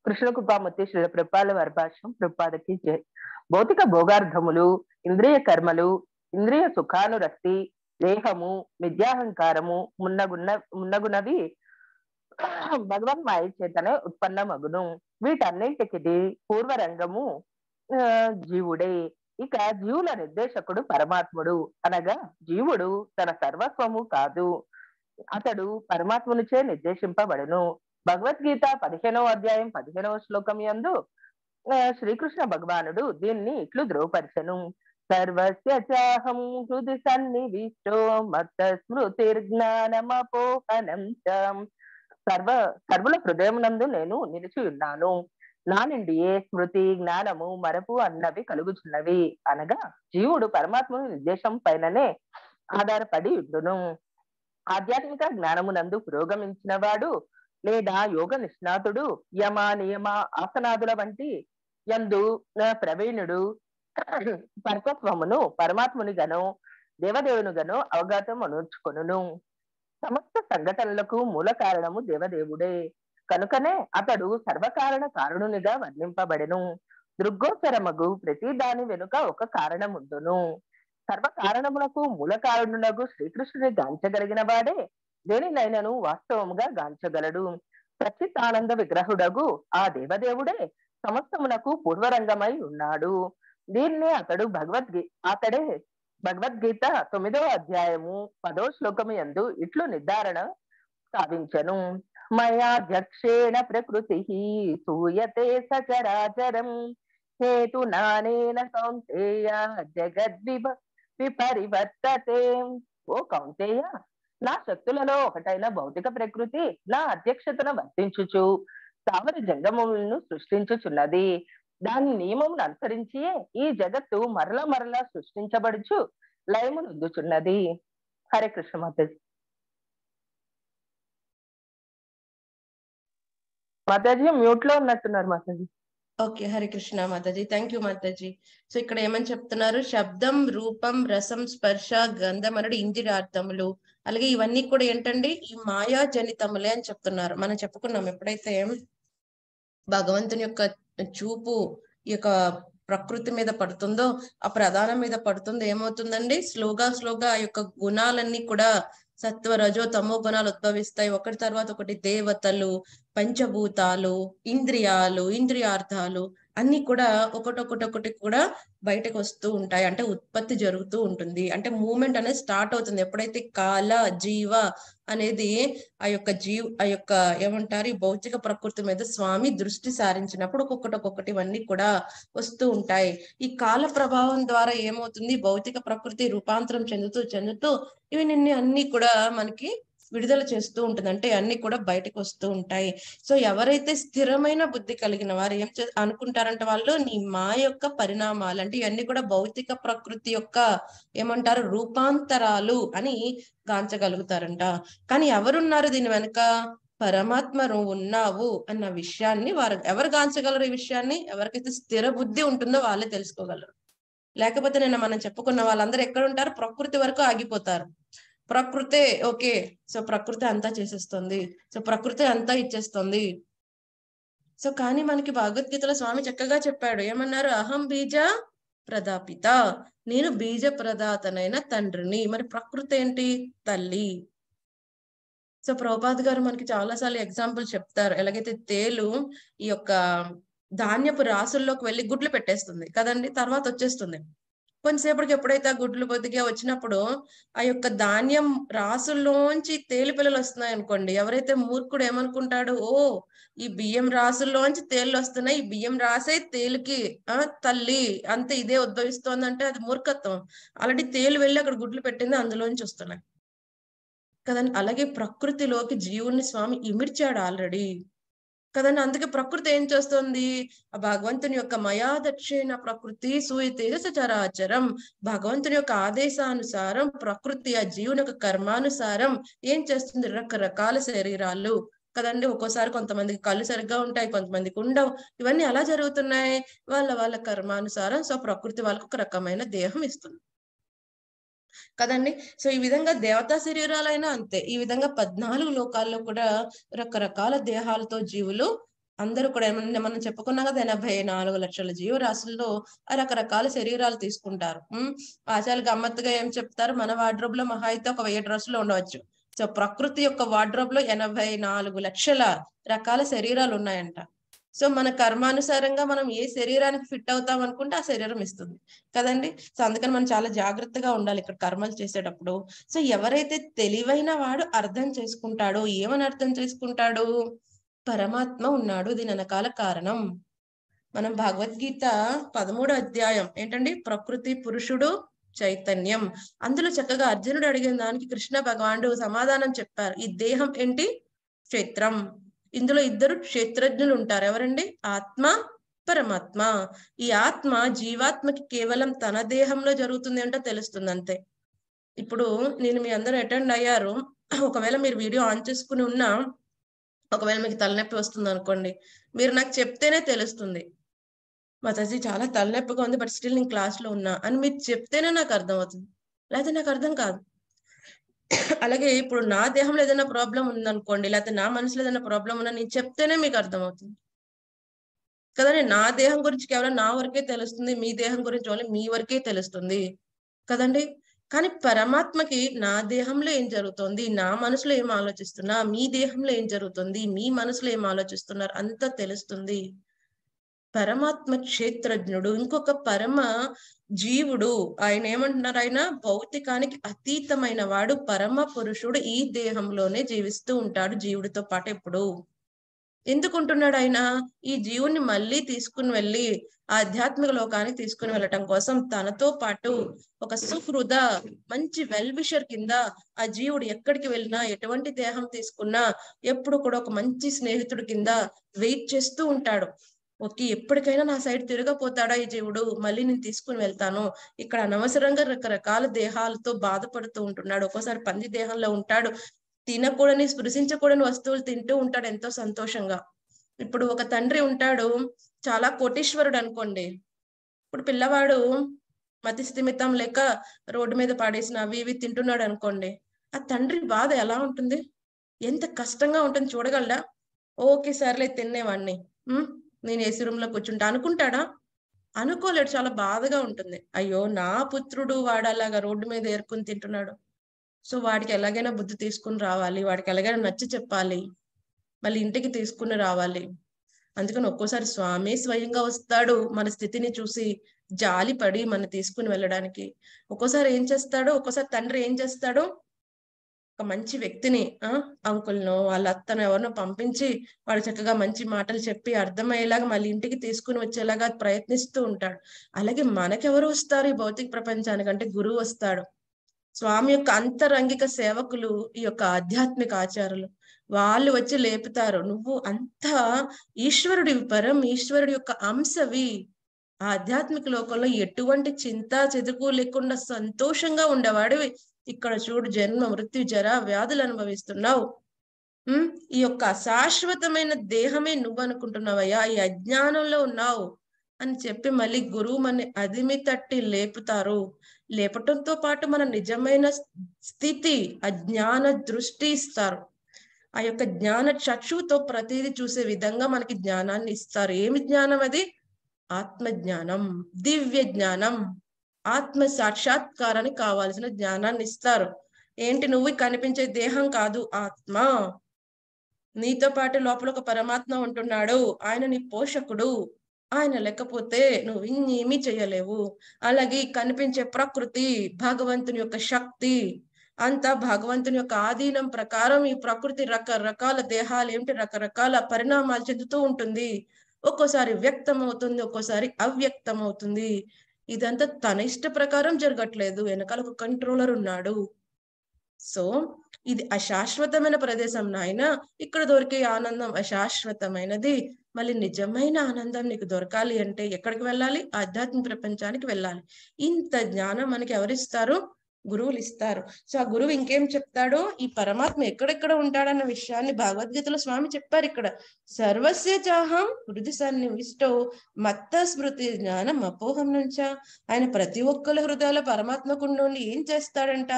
కృష్ణ కృపామూర్తి శ్రీల ప్రభుపాద వారి భాష్యం. ప్రభుపాదకి జై. భౌతిక భోగార్థములు, ఇంద్రియ కర్మలు, ఇంద్రియ సుఖానురక్తి, దేహము, విద్యాహంకారము మున్నగున్న మున్నగునవి భగవన్మాయ చేతనే ఉత్పన్నమగును. వీటన్నింటికి పూర్వరంగము జీవుడే. ఇక జీవుల నిర్దేశకుడు పరమాత్ముడు. అనగా జీవుడు తన సర్వస్వము కాదు, అతడు పరమాత్మునిచే నిర్దేశింపబడును. భగవద్గీత పదిహేనవ అధ్యాయం పదిహేనవ శ్లోకం యందు శ్రీకృష్ణ భగవానుడు దీన్ని ఇట్లు ధ్రువపరిచెను. సర్వస్య చాహం హృది సన్నివిష్టో మత్త స్మృతిర్జ్ఞానమపోహనం చ. సర్వ సర్వుల హృదయమునందు నేను నిలిచి ఉన్నాను. నా నుండియే స్మృతి, జ్ఞానము, మరపు అన్నవి కలుగుచున్నవి. అనగా జీవుడు పరమాత్మను నిర్దేశం పైననే ఆధారపడి ఉండును. ఆధ్యాత్మిక జ్ఞానమునందు పురోగమించిన వాడు లేదా యోగ నిష్ణాతుడు, యమ నియమ ఆసనాదుల వంటి యందు ప్రవీణుడు పరతత్వమును పరమాత్ముని గను దేవదేవుని గను అవగాహన అనర్చుకొనును. సమస్త సంఘటనలకు మూల కారణము దేవదేవుడే, కనుకనే అతడు సర్వకారణ కారణునిగా వర్ణింపబడెను. దృగ్గోచరమగు ప్రతి దాని వెనుక ఒక కారణముండును. సర్వకారణములకు మూల కారణునకు శ్రీకృష్ణుని గాంచగలిగిన వాడే దేనినైనను వాస్తవముగా గాంచగలడు. సచ్చితానంద విగ్రహుడగు ఆ దేవదేవుడే సమస్తమునకు పూర్వరంగమై ఉన్నాడు. దీన్నే అతడు భగవద్గీ అతడే భగవద్గీత తొమ్మిదవ అధ్యాయము పదో శ్లోకము యందు ఇట్లు నిర్ధారణ సాధించెను. మయా జక్షేణ ప్రకృతి సూయతే సచరాచరం హేతు నానేన కౌంతేయ జగద్విభ విపరివర్తతే. ఓ కౌంతేయ, నా శక్తులలో ఒకటైన భౌతిక ప్రకృతి నా అధ్యక్షతను వర్తించుచు స్థావర జంగమములను సృష్టించుచున్నది. దాని నియమమును అనుసరించియే ఈ జగత్తు మరల మరలా సృష్టించబడుచు లయమునొందుచున్నది. హరే కృష్ణ మాతాజీ. మాతాజీ మ్యూట్ లో ఉన్నట్టున్నారు మాతాజీ. ఓకే, హరే కృష్ణ మాతాజీ, థ్యాంక్ యూ మాతాజీ. సో ఇక్కడ ఏమని చెప్తున్నారు, శబ్దం, రూపం, రసం, స్పర్శ, గంధం అనడు ఇంద్రియార్థములు, అలాగే ఇవన్నీ కూడా ఏంటండి, ఈ మాయా జనితములే అని చెప్తున్నారు. మనం చెప్పుకున్నాం, ఎప్పుడైతే భగవంతుని యొక్క చూపు ఈ యొక్క ప్రకృతి మీద పడుతుందో, ఆ ప్రధానం మీద పడుతుందో ఏమవుతుందండి, స్లోగా స్లోగా ఆ యొక్క గుణాలన్నీ కూడా సత్వ రజో తమో గుణాలు ఉద్భవిస్తాయి. ఒకటి తర్వాత ఒకటి దేవతలు, పంచభూతాలు, ఇంద్రియాలు, ఇంద్రియార్థాలు అన్ని కూడా ఒకటొకటొకటి కూడా బయటకు వస్తూ ఉంటాయి. అంటే ఉత్పత్తి జరుగుతూ ఉంటుంది, అంటే మూమెంట్ అనేది స్టార్ట్ అవుతుంది. ఎప్పుడైతే కాల జీవ అనేది ఆ యొక్క జీవ్ ఆ యొక్క ఏమంటారు ఈ భౌతిక ప్రకృతి మీద స్వామి దృష్టి సారించినప్పుడు ఒక్కొక్కటొక్కొక్కటి ఇవన్నీ కూడా వస్తూ ఉంటాయి. ఈ కాల ప్రభావం ద్వారా ఏమవుతుంది, భౌతిక ప్రకృతి రూపాంతరం చెందుతూ చెందుతూ ఇవి నిన్ను అన్ని కూడా మనకి విడుదల చేస్తూ ఉంటుంది. అంటే అన్ని కూడా బయటకు వస్తూ ఉంటాయి. సో ఎవరైతే స్థిరమైన బుద్ధి కలిగిన వారు ఏం అనుకుంటారంటే, వాళ్ళు నీ మాయ యొక్క పరిణామాలు అంటే ఇవన్నీ కూడా భౌతిక ప్రకృతి యొక్క ఏమంటారు రూపాంతరాలు అని గాంచగలుగుతారంట. కానీ ఎవరున్నారు దీని వెనుక, పరమాత్మ ఉన్నావు అన్న విషయాన్ని వారు ఎవరు గాంచగలరు, ఈ విషయాన్ని ఎవరికైతే స్థిర బుద్ధి ఉంటుందో వాళ్ళే తెలుసుకోగలరు. లేకపోతే నేను మనం చెప్పుకున్న వాళ్ళందరూ ఎక్కడ ఉంటారు, ప్రకృతి వరకు ఆగిపోతారు. ప్రకృతే ఓకే, సో ప్రకృతి అంతా చేసేస్తుంది, సో ప్రకృతి అంతా ఇచ్చేస్తుంది. సో కానీ మనకి భగవద్గీతలో స్వామి చక్కగా చెప్పాడు, ఏమన్నారు, అహం బీజ ప్రదాపిత, నేను బీజ ప్రదాతనైన తండ్రిని. మరి ప్రకృతి ఏంటి, తల్లి. సో ప్రభుపాద్ గారు మనకి చాలా సార్లు ఎగ్జాంపుల్ చెప్తారు, ఎలాగైతే తేలు ఈ యొక్క ధాన్యపు రాసుల్లోకి వెళ్ళి గుడ్లు పెట్టేస్తుంది కదండి. తర్వాత వచ్చేస్తుంది కొంచెంసేపటికి ఎప్పుడైతే ఆ గుడ్లు బొద్దిగా వచ్చినప్పుడు ఆ యొక్క ధాన్యం రాసుల్లోంచి తేలి పిల్లలు వస్తున్నాయి అనుకోండి, ఎవరైతే మూర్ఖుడు ఏమనుకుంటాడు, ఓ ఈ బియ్యం రాసుల్లోంచి తేళ్లు వస్తున్నాయి, ఈ బియ్యం రాసే తేలికి ఆ తల్లి అంతే ఇదే ఉద్భవిస్తోందంటే అది మూర్ఖత్వం. ఆల్రెడీ తేలు వెళ్ళి అక్కడ గుడ్లు పెట్టింది, అందులోంచి వస్తున్నాయి కదండి. అలాగే ప్రకృతిలోకి జీవుని స్వామి ఇమిర్చాడు ఆల్రెడీ కదండి. అందుకే ప్రకృతి ఏం చేస్తుంది, ఆ భగవంతుని యొక్క మయా దక్షిణ ప్రకృతి సూయితేజ సచరాచరం, భగవంతుని యొక్క ఆదేశానుసారం ప్రకృతి ఆ జీవుని యొక్క కర్మానుసారం ఏం చేస్తుంది, రకరకాల శరీరాలు కదండి. ఒక్కోసారి కొంతమందికి కళ్ళు సరిగ్గా ఉంటాయి, కొంతమందికి ఉండవు, ఇవన్నీ ఎలా జరుగుతున్నాయి, వాళ్ళ వాళ్ళ కర్మానుసారం. సో ప్రకృతి వాళ్ళకు ఒక రకమైన దేహం ఇస్తుంది కదండి. సో ఈ విధంగా దేవతా శరీరాలైనా అంతే, ఈ విధంగా పద్నాలుగు లోకాల్లో కూడా రకరకాల దేహాలతో జీవులు అందరూ కూడా ఏమన్నా మనం చెప్పుకున్నాం కదా, ఎనభై నాలుగు లక్షల జీవరాశుల్లో రకరకాల శరీరాలు తీసుకుంటారు. ఆచార్య గమ్మత్తుగా ఏం చెప్తారు, మన వార్డ్రోబ్ లో మహా అయితే ఒక వెయ్యి డ్రెస్సులు ఉండవచ్చు. సో ప్రకృతి యొక్క వార్డ్రోబ్ లో ఎనభై నాలుగు లక్షల రకాల శరీరాలు ఉన్నాయంట. సో మన కర్మానుసారంగా మనం ఏ శరీరానికి ఫిట్ అవుతాం అనుకుంటే ఆ శరీరం ఇస్తుంది కదండి. సో అందుకని మనం చాలా జాగ్రత్తగా ఉండాలి ఇక్కడ కర్మలు చేసేటప్పుడు. సో ఎవరైతే తెలివైన వాడు అర్థం చేసుకుంటాడో, ఏమని అర్థం చేసుకుంటాడు, పరమాత్మ ఉన్నాడు, దీని వెనకాల కారణం. మనం భగవద్గీత పదమూడో అధ్యాయం ఏంటండి, ప్రకృతి పురుషుడు చైతన్యం, అందులో చక్కగా అర్జునుడు అడిగిన దానికి కృష్ణ భగవానుడు సమాధానం చెప్పారు. ఈ దేహం ఏంటి, క్షేత్రం, ఇందులో ఇద్దరు క్షేత్రజ్ఞులు ఉంటారు, ఎవరండి, ఆత్మ పరమాత్మ. ఈ ఆత్మ జీవాత్మకి కేవలం తన దేహంలో జరుగుతుంది అంటే తెలుస్తుంది అంతే. ఇప్పుడు నేను మీ అందరూ అటెండ్ అయ్యారు, ఒకవేళ మీరు వీడియో ఆన్ చేసుకుని ఉన్నా, ఒకవేళ మీకు తలనొప్పి వస్తుంది అనుకోండి, మీరు నాకు చెప్తేనే తెలుస్తుంది, మాతాజీ చాలా తలనొప్పిగా ఉంది బట్ స్టిల్ నేను క్లాస్లో ఉన్నా అని మీరు చెప్తేనే నాకు అర్థం అవుతుంది, లేకపోతే నాకు అర్థం కాదు. అలాగే ఇప్పుడు నా దేహంలో ఏదైనా ప్రాబ్లం ఉందనుకోండి, లేకపోతే నా మనసులో ఏదైనా ప్రాబ్లం ఉన్నా నేను చెప్తేనే మీకు అర్థమవుతుంది కదండి. నా దేహం గురించి కేవలం నా వరకే తెలుస్తుంది, మీ దేహం గురించి ఓన్లీ మీ వరకే తెలుస్తుంది కదండి. కానీ పరమాత్మకి నా దేహంలో ఏం జరుగుతుంది, నా మనసులో ఏం ఆలోచిస్తున్నా, మీ దేహంలో ఏం జరుగుతుంది, మీ మనసులో ఏం ఆలోచిస్తున్నారు అంతా తెలుస్తుంది. పరమాత్మ క్షేత్రజ్ఞుడు, ఇంకొక పరమ జీవుడు, ఆయన ఏమంటున్నారు, ఆయన భౌతికానికి అతీతమైన వాడు, పరమ పురుషుడు, ఈ దేహంలోనే జీవిస్తూ ఉంటాడు జీవుడితో పాటు ఎప్పుడు. ఎందుకుంటున్నాడు ఆయన, ఈ జీవుని మళ్ళీ తీసుకుని వెళ్ళి ఆధ్యాత్మిక లోకానికి తీసుకుని వెళ్ళటం కోసం, తనతో పాటు ఒక సుహృద మంచి వెల్విషర్ కింద ఆ జీవుడు ఎక్కడికి వెళ్ళినా, ఎటువంటి దేహం తీసుకున్నా ఎప్పుడు కూడా ఒక మంచి స్నేహితుడి కింద వెయిట్ చేస్తూ ఉంటాడు. ఓకే, ఎప్పటికైనా నా సైడ్ తిరగపోతాడా ఈ జీవుడు, మళ్ళీ నేను తీసుకుని వెళ్తాను, ఇక్కడ అనవసరంగా రకరకాల దేహాలతో బాధపడుతూ ఉంటున్నాడు. ఒక్కోసారి పంది దేహంలో ఉంటాడు, తినకూడని స్పృశించకూడని వస్తువులు తింటూ ఉంటాడు ఎంతో సంతోషంగా. ఇప్పుడు ఒక తండ్రి ఉంటాడు చాలా కోటీశ్వరుడు అనుకోండి, ఇప్పుడు పిల్లవాడు మతిస్థిమితం లేక రోడ్డు మీద పాడేసిన అవి ఇవి తింటున్నాడు అనుకోండి, ఆ తండ్రి బాధ ఎలా ఉంటుంది, ఎంత కష్టంగా ఉంటుంది చూడగలడా. ఓకే సర్లే తినేవాడిని, నేను ఏసీ రూమ్ లో కూర్చుంటా అనుకుంటాడా, అనుకోలేడు, చాలా బాధగా ఉంటుంది. అయ్యో నా పుత్రుడు వాడు అలాగా రోడ్డు మీద ఏరుకుని తింటున్నాడు, సో వాడికి ఎలాగైనా బుద్ధి తీసుకుని రావాలి, వాడికి ఎలాగైనా నచ్చి చెప్పాలి, మళ్ళీ ఇంటికి తీసుకుని రావాలి. అందుకని ఒక్కోసారి స్వామి స్వయంగా వస్తాడు మన స్థితిని చూసి జాలి పడి మన తీసుకుని వెళ్ళడానికి. ఒక్కోసారి ఏం చేస్తాడు, ఒక్కోసారి తండ్రి ఏం చేస్తాడు, ఒక మంచి వ్యక్తిని ఆ అంకుల్ను వాళ్ళ అత్తను ఎవరినో పంపించి వాడు చక్కగా మంచి మాటలు చెప్పి అర్థమయ్యేలాగా మళ్ళీ ఇంటికి తీసుకుని వచ్చేలాగా ప్రయత్నిస్తూ ఉంటాడు. అలాగే మనకెవరు వస్తారు ఈ భౌతిక ప్రపంచానికి అంటే గురువు వస్తాడు. స్వామి యొక్క అంతరంగిక సేవకులు ఈ యొక్క ఆధ్యాత్మిక ఆచారులు వాళ్ళు వచ్చి లేపుతారు, నువ్వు అంతా ఈశ్వరుడి పరం, ఈశ్వరుడి యొక్క అంశవి, ఆధ్యాత్మిక లోకంలో ఎటువంటి చింత చెదుకు లేకుండా సంతోషంగా ఉండేవాడివి, ఇక్కడ చూడు జన్మ మృత్యు జర వ్యాధులు అనుభవిస్తున్నావు, ఈ యొక్క శాశ్వతమైన దేహమే నువ్వు అనుకుంటున్నావయ్యా, ఈ అజ్ఞానంలో ఉన్నావు అని చెప్పి మళ్ళీ గురువు మన అదిమి తట్టి లేపుతారు. లేపటంతో పాటు మన నిజమైన స్థితి అజ్ఞాన దృష్టి ఇస్తారు, ఆ యొక్క జ్ఞాన చక్షుతో ప్రతిదీ చూసే విధంగా మనకి జ్ఞానాన్ని ఇస్తారు. ఏమి జ్ఞానం అది, ఆత్మజ్ఞానం, దివ్య జ్ఞానం, ఆత్మ సాక్షాత్కారానికి కావాల్సిన జ్ఞానాన్ని ఇస్తారు. ఏంటి, నువ్వు కనిపించే దేహం కాదు ఆత్మ, నీతో పాటు లోపల ఒక పరమాత్మ ఉంటున్నాడు, ఆయన నీ పోషకుడు, ఆయన లేకపోతే నువ్వు ఏమీ చేయలేవు. అలాగే కనిపించే ప్రకృతి భగవంతుని యొక్క శక్తి అంతా భగవంతుని యొక్క ఆధీనం ప్రకారం ఈ ప్రకృతి రకరకాల దేహాలు ఏమిటి రకరకాల పరిణామాలు చెందుతూ ఉంటుంది. ఒక్కోసారి వ్యక్తం అవుతుంది, ఒక్కోసారి అవ్యక్తం అవుతుంది. ఇదంతా తన ఇష్ట ప్రకారం జరగట్లేదు, వెనకాల ఒక కంట్రోలర్ ఉన్నాడు. సో ఇది అశాశ్వతమైన ప్రదేశం నాయన. ఇక్కడ దొరికే ఆనందం అశాశ్వతమైనది. మళ్ళీ నిజమైన ఆనందం నీకు దొరకాలి అంటే ఎక్కడికి వెళ్ళాలి? ఆధ్యాత్మిక ప్రపంచానికి వెళ్ళాలి. ఇంత జ్ఞానం మనకి ఎవరిస్తారు? గురువులు ఇస్తారు. సో ఆ గురువు ఇంకేం చెప్తాడో ఈ పరమాత్మ ఎక్కడెక్కడ ఉంటాడన్న విషయాన్ని భగవద్గీతలో స్వామి చెప్పారు. ఇక్కడ సర్వస్య చాహం హృది సన్నివిష్టో మత్త స్మృతి జ్ఞానం అపోహం నుంచా. ఆయన ప్రతి ఒక్కరి హృదయాల పరమాత్మకుండా ఏం చేస్తాడంట?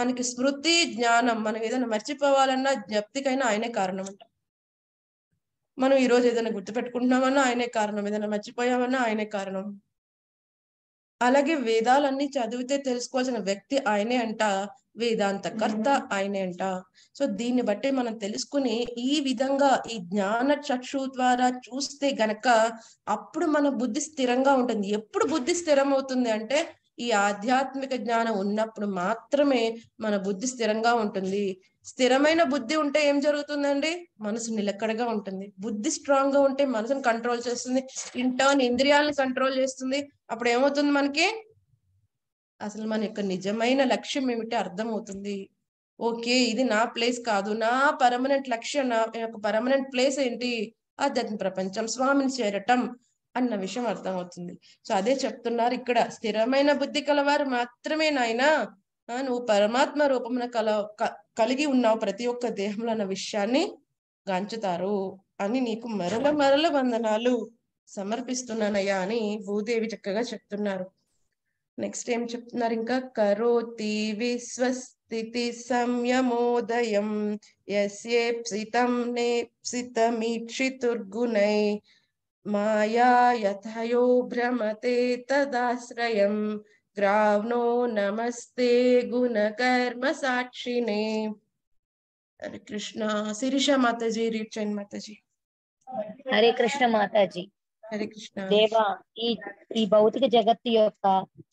మనకి స్మృతి జ్ఞానం, మనం ఏదైనా మర్చిపోవాలన్నా జ్ఞప్తికైనా ఆయనే కారణం అంట. మనం ఈ రోజు ఏదైనా గుర్తుపెట్టుకుంటున్నామన్నా ఆయనే కారణం, ఏదైనా మర్చిపోయామన్నా ఆయనే కారణం. అలాగే వేదాలన్నీ చదివితే తెలుసుకోవాల్సిన వ్యక్తి ఆయనే అంట, వేదాంత కర్త ఆయనే అంట. సో దీన్ని బట్టి మనం తెలుసుకుని ఈ విధంగా ఈ జ్ఞాన చక్షు ద్వారా చూస్తే గనక అప్పుడు మన బుద్ధి స్థిరంగా ఉంటుంది. ఎప్పుడు బుద్ధి స్థిరం అవుతుంది అంటే ఈ ఆధ్యాత్మిక జ్ఞానం ఉన్నప్పుడు మాత్రమే మన బుద్ధి స్థిరంగా ఉంటుంది. స్థిరమైన బుద్ధి ఉంటే ఏం జరుగుతుందండి? మనసు నిలకడగా ఉంటుంది. బుద్ధి స్ట్రాంగ్ గా ఉంటే మనసును కంట్రోల్ చేస్తుంది, ఇన్ టర్న్ ఇంద్రియాలను కంట్రోల్ చేస్తుంది. అప్పుడు ఏమవుతుంది? మనకి అసలు మన యొక్క నిజమైన లక్ష్యం ఏమిటి అర్థమవుతుంది. ఓకే, ఇది నా ప్లేస్ కాదు, నా పర్మనెంట్ లక్ష్యం, నా యొక్క పర్మనెంట్ ప్లేస్ ఏంటి? ఆధ్యాత్మిక ప్రపంచం, స్వామిని చేరటం అన్న విషయం అర్థమవుతుంది. సో అదే చెప్తున్నారు ఇక్కడ, స్థిరమైన బుద్ధి కలవారు మాత్రమే నాయన నువ్వు పరమాత్మ రూపమున కల కలిగి ఉన్నావు ప్రతి ఒక్క దేహంలో అన్న విషయాన్ని గాంచుతారు అని నీకు మరల మరల వందనాలు సమర్పిస్తున్నానయ్యా అని భూదేవి చక్కగా చెప్తున్నారు. నెక్స్ట్ ఏం చెప్తున్నారు? ఇంకా కరోతి విశ్వస్థితి సంయమోదయం యస్యేప్సితం నేప్సితమీక్షితుర్గుణై మాయా యథయో భ్రమతే తదాశ్రయం గ్రావ్నో నమస్తే గుణకర్మ సాక్షినే. హరే కృష్ణ. శిరీష మాతాజీ, రీడ్ చేయండి మాతాజీ. హరే కృష్ణ మాతాజీ. హరే కృష్ణ. దేవా, ఈ ఈ భౌతిక జగత్తు యొక్క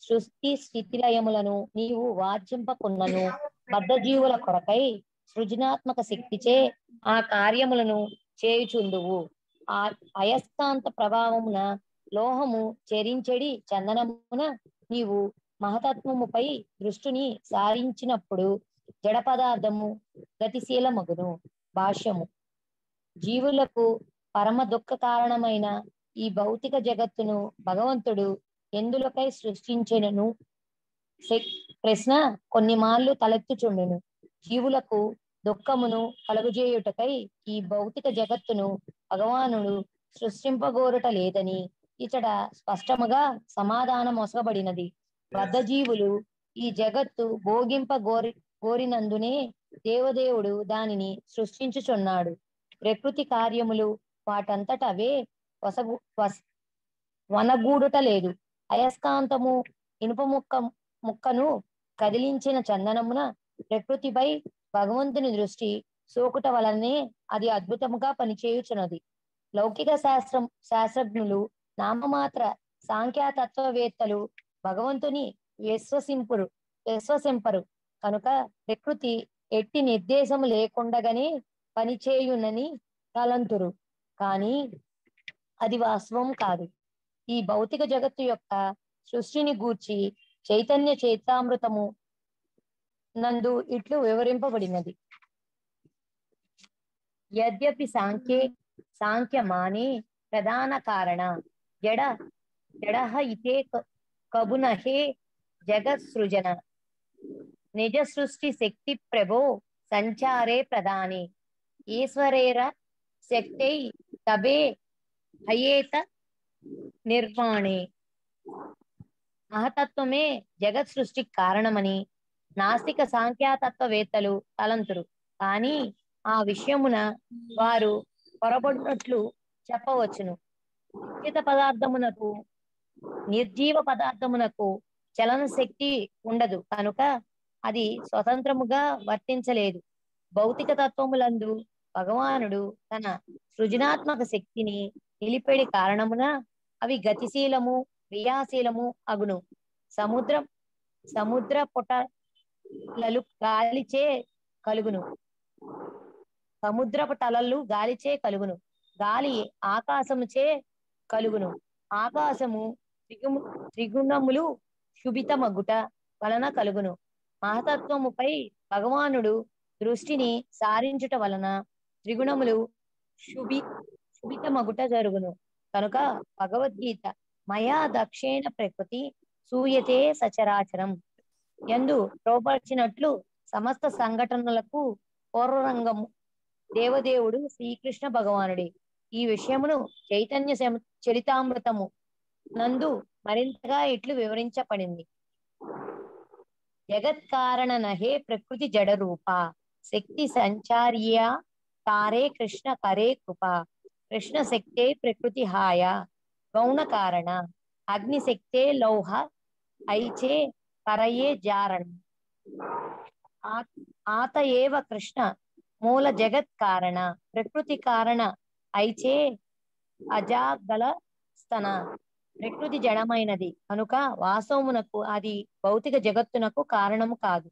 సృష్టి స్థితి లయములను నీవు వార్జింపకున్నను బద్ధ జీవుల కొరకై సృజనాత్మక శక్తిచే ఆ కార్యములను చేయుచుండువు. ఆ అయస్కాంత ప్రభావమున లోహము చెరించెడి చందనమున నీవు మహతత్వముపై దృష్టిని సారించినప్పుడు జడ పదార్థము గతిశీల మగును. భాష్యము: జీవులకు పరమ దుఃఖ కారణమైన ఈ భౌతిక జగత్తును భగవంతుడు ఎందులకై సృష్టించెనను ప్రశ్న కొన్నిమార్లు తలెత్తుచుండును. జీవులకు దుఃఖమును కలుగుజేయుటకై ఈ భౌతిక జగత్తును భగవానుడు సృష్టింపగోరట లేదని ఇతడ స్పష్టముగా సమాధానం ఒసగబడినది. బద్ధ జీవులు ఈ జగత్తు భోగింప గోరి గోరినందునే దేవదేవుడు దానిని సృష్టించుచున్నాడు. ప్రకృతి కార్యములు వాటంతట అవే వసగు వస్ వనగూడుట లేదు. అయస్కాంతము ఇనుప ముక్క ముక్కను కదిలించిన చందనమున ప్రకృతిపై భగవంతుని దృష్టి సోకుట వలనే అది అద్భుతముగా పనిచేయుచున్నది. లౌకిక శాస్త్రం శాస్త్రజ్ఞులు నామమాత్ర సాంఖ్యాతత్వవేత్తలు భగవంతుని విశ్వసింపురు విశ్వసింపరు కనుక ప్రకృతి ఎట్టి నిర్దేశం లేకుండగానే పనిచేయునని తలంతురు. కానీ అది వాస్తవం కాదు. ఈ భౌతిక జగత్తు యొక్క సృష్టిని గూర్చి చైతన్య చైతామృతము నందు ఇట్లు వివరింపబడినది: యద్యపి సాంఖ్యే సాంఖ్యమానే ప్రధాన కారణ జడ జడహ ఇతే కబునహే జగత్సృజన నిజ సృష్టి శక్తి ప్రభో సంచారే ప్రధాని ఈశ్వరేర శక్తై తబే హయేత నిర్మాణే. మహతత్వమే జగత్ సృష్టికి కారణమని నాస్తిక సాంఖ్యాతత్వవేత్తలు తలంతురు. కానీ ఆ విషయమున వారు పొరబడినట్లు చెప్పవచ్చును. నిశ్చిత పదార్థమునకు నిర్జీవ పదార్థమునకు చలన శక్తి ఉండదు కనుక అది స్వతంత్రముగా వర్తించలేదు. భౌతిక తత్వములందు భగవానుడు తన సృజనాత్మక శక్తిని నిలిపేడి కారణమున అవి గతిశీలము క్రియాశీలము అగును. సముద్రం సముద్ర పొటలలు గాలిచే కలుగును సముద్రపు తలలు గాలిచే కలుగును. గాలి ఆకాశముచే కలుగును. ఆకాశము త్రిగుణ త్రిగుణములు శుభితమగుట వలన కలుగును. మహతత్వముపై భగవానుడు దృష్టిని సారించుట వలన త్రిగుణములు శుభి శుభితమగుట జరుగును. కనుక భగవద్గీత మయా దక్షేణ ప్రకృతి సూయతే సచరాచరం ఎందు ప్రోపర్చినట్లు సమస్త సంఘటనలకు పూర్వరంగము దేవదేవుడు శ్రీకృష్ణ భగవానుడి. ఈ విషయమును చైతన్య చరితామృతము నందు మరింతగా ఇట్లు వివరించబడింది. జగత్ కారణ నహే ప్రకృతి జడ రూప శక్తి సంచార్య తారే కృష్ణ కరే కృప కృష్ణ శక్తే ప్రకృతి హాయ గౌణ కారణ అగ్నిశక్తే లౌహ ఐచే కరయే జారణ ఆత ఏవ కృష్ణ మూల జగత్ కారణ ప్రకృతి కారణ ఐచే అజాగల స్తన ప్రకృతి జడమైనది కనుక వాసవమునకు అది భౌతిక జగత్తునకు కారణము కాదు.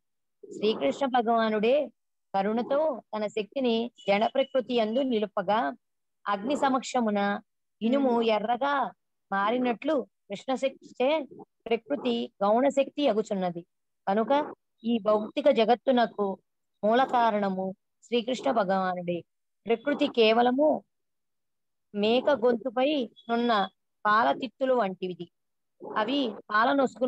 శ్రీకృష్ణ భగవానుడే కరుణతో తన శక్తిని జడ ప్రకృతి యందు నిలుపగా అగ్ని సమక్షమున ఇనుము ఎర్రగా మారినట్లు కృష్ణశక్తిచే ప్రకృతి గౌణ శక్తి అగుచున్నది కనుక ఈ భౌతిక జగత్తునకు మూల కారణము శ్రీకృష్ణ భగవానుడే. ప్రకృతి కేవలము మేక గొంతుపై నున్న పాల తిత్తులు వంటివి. అవి పాల నొసుగు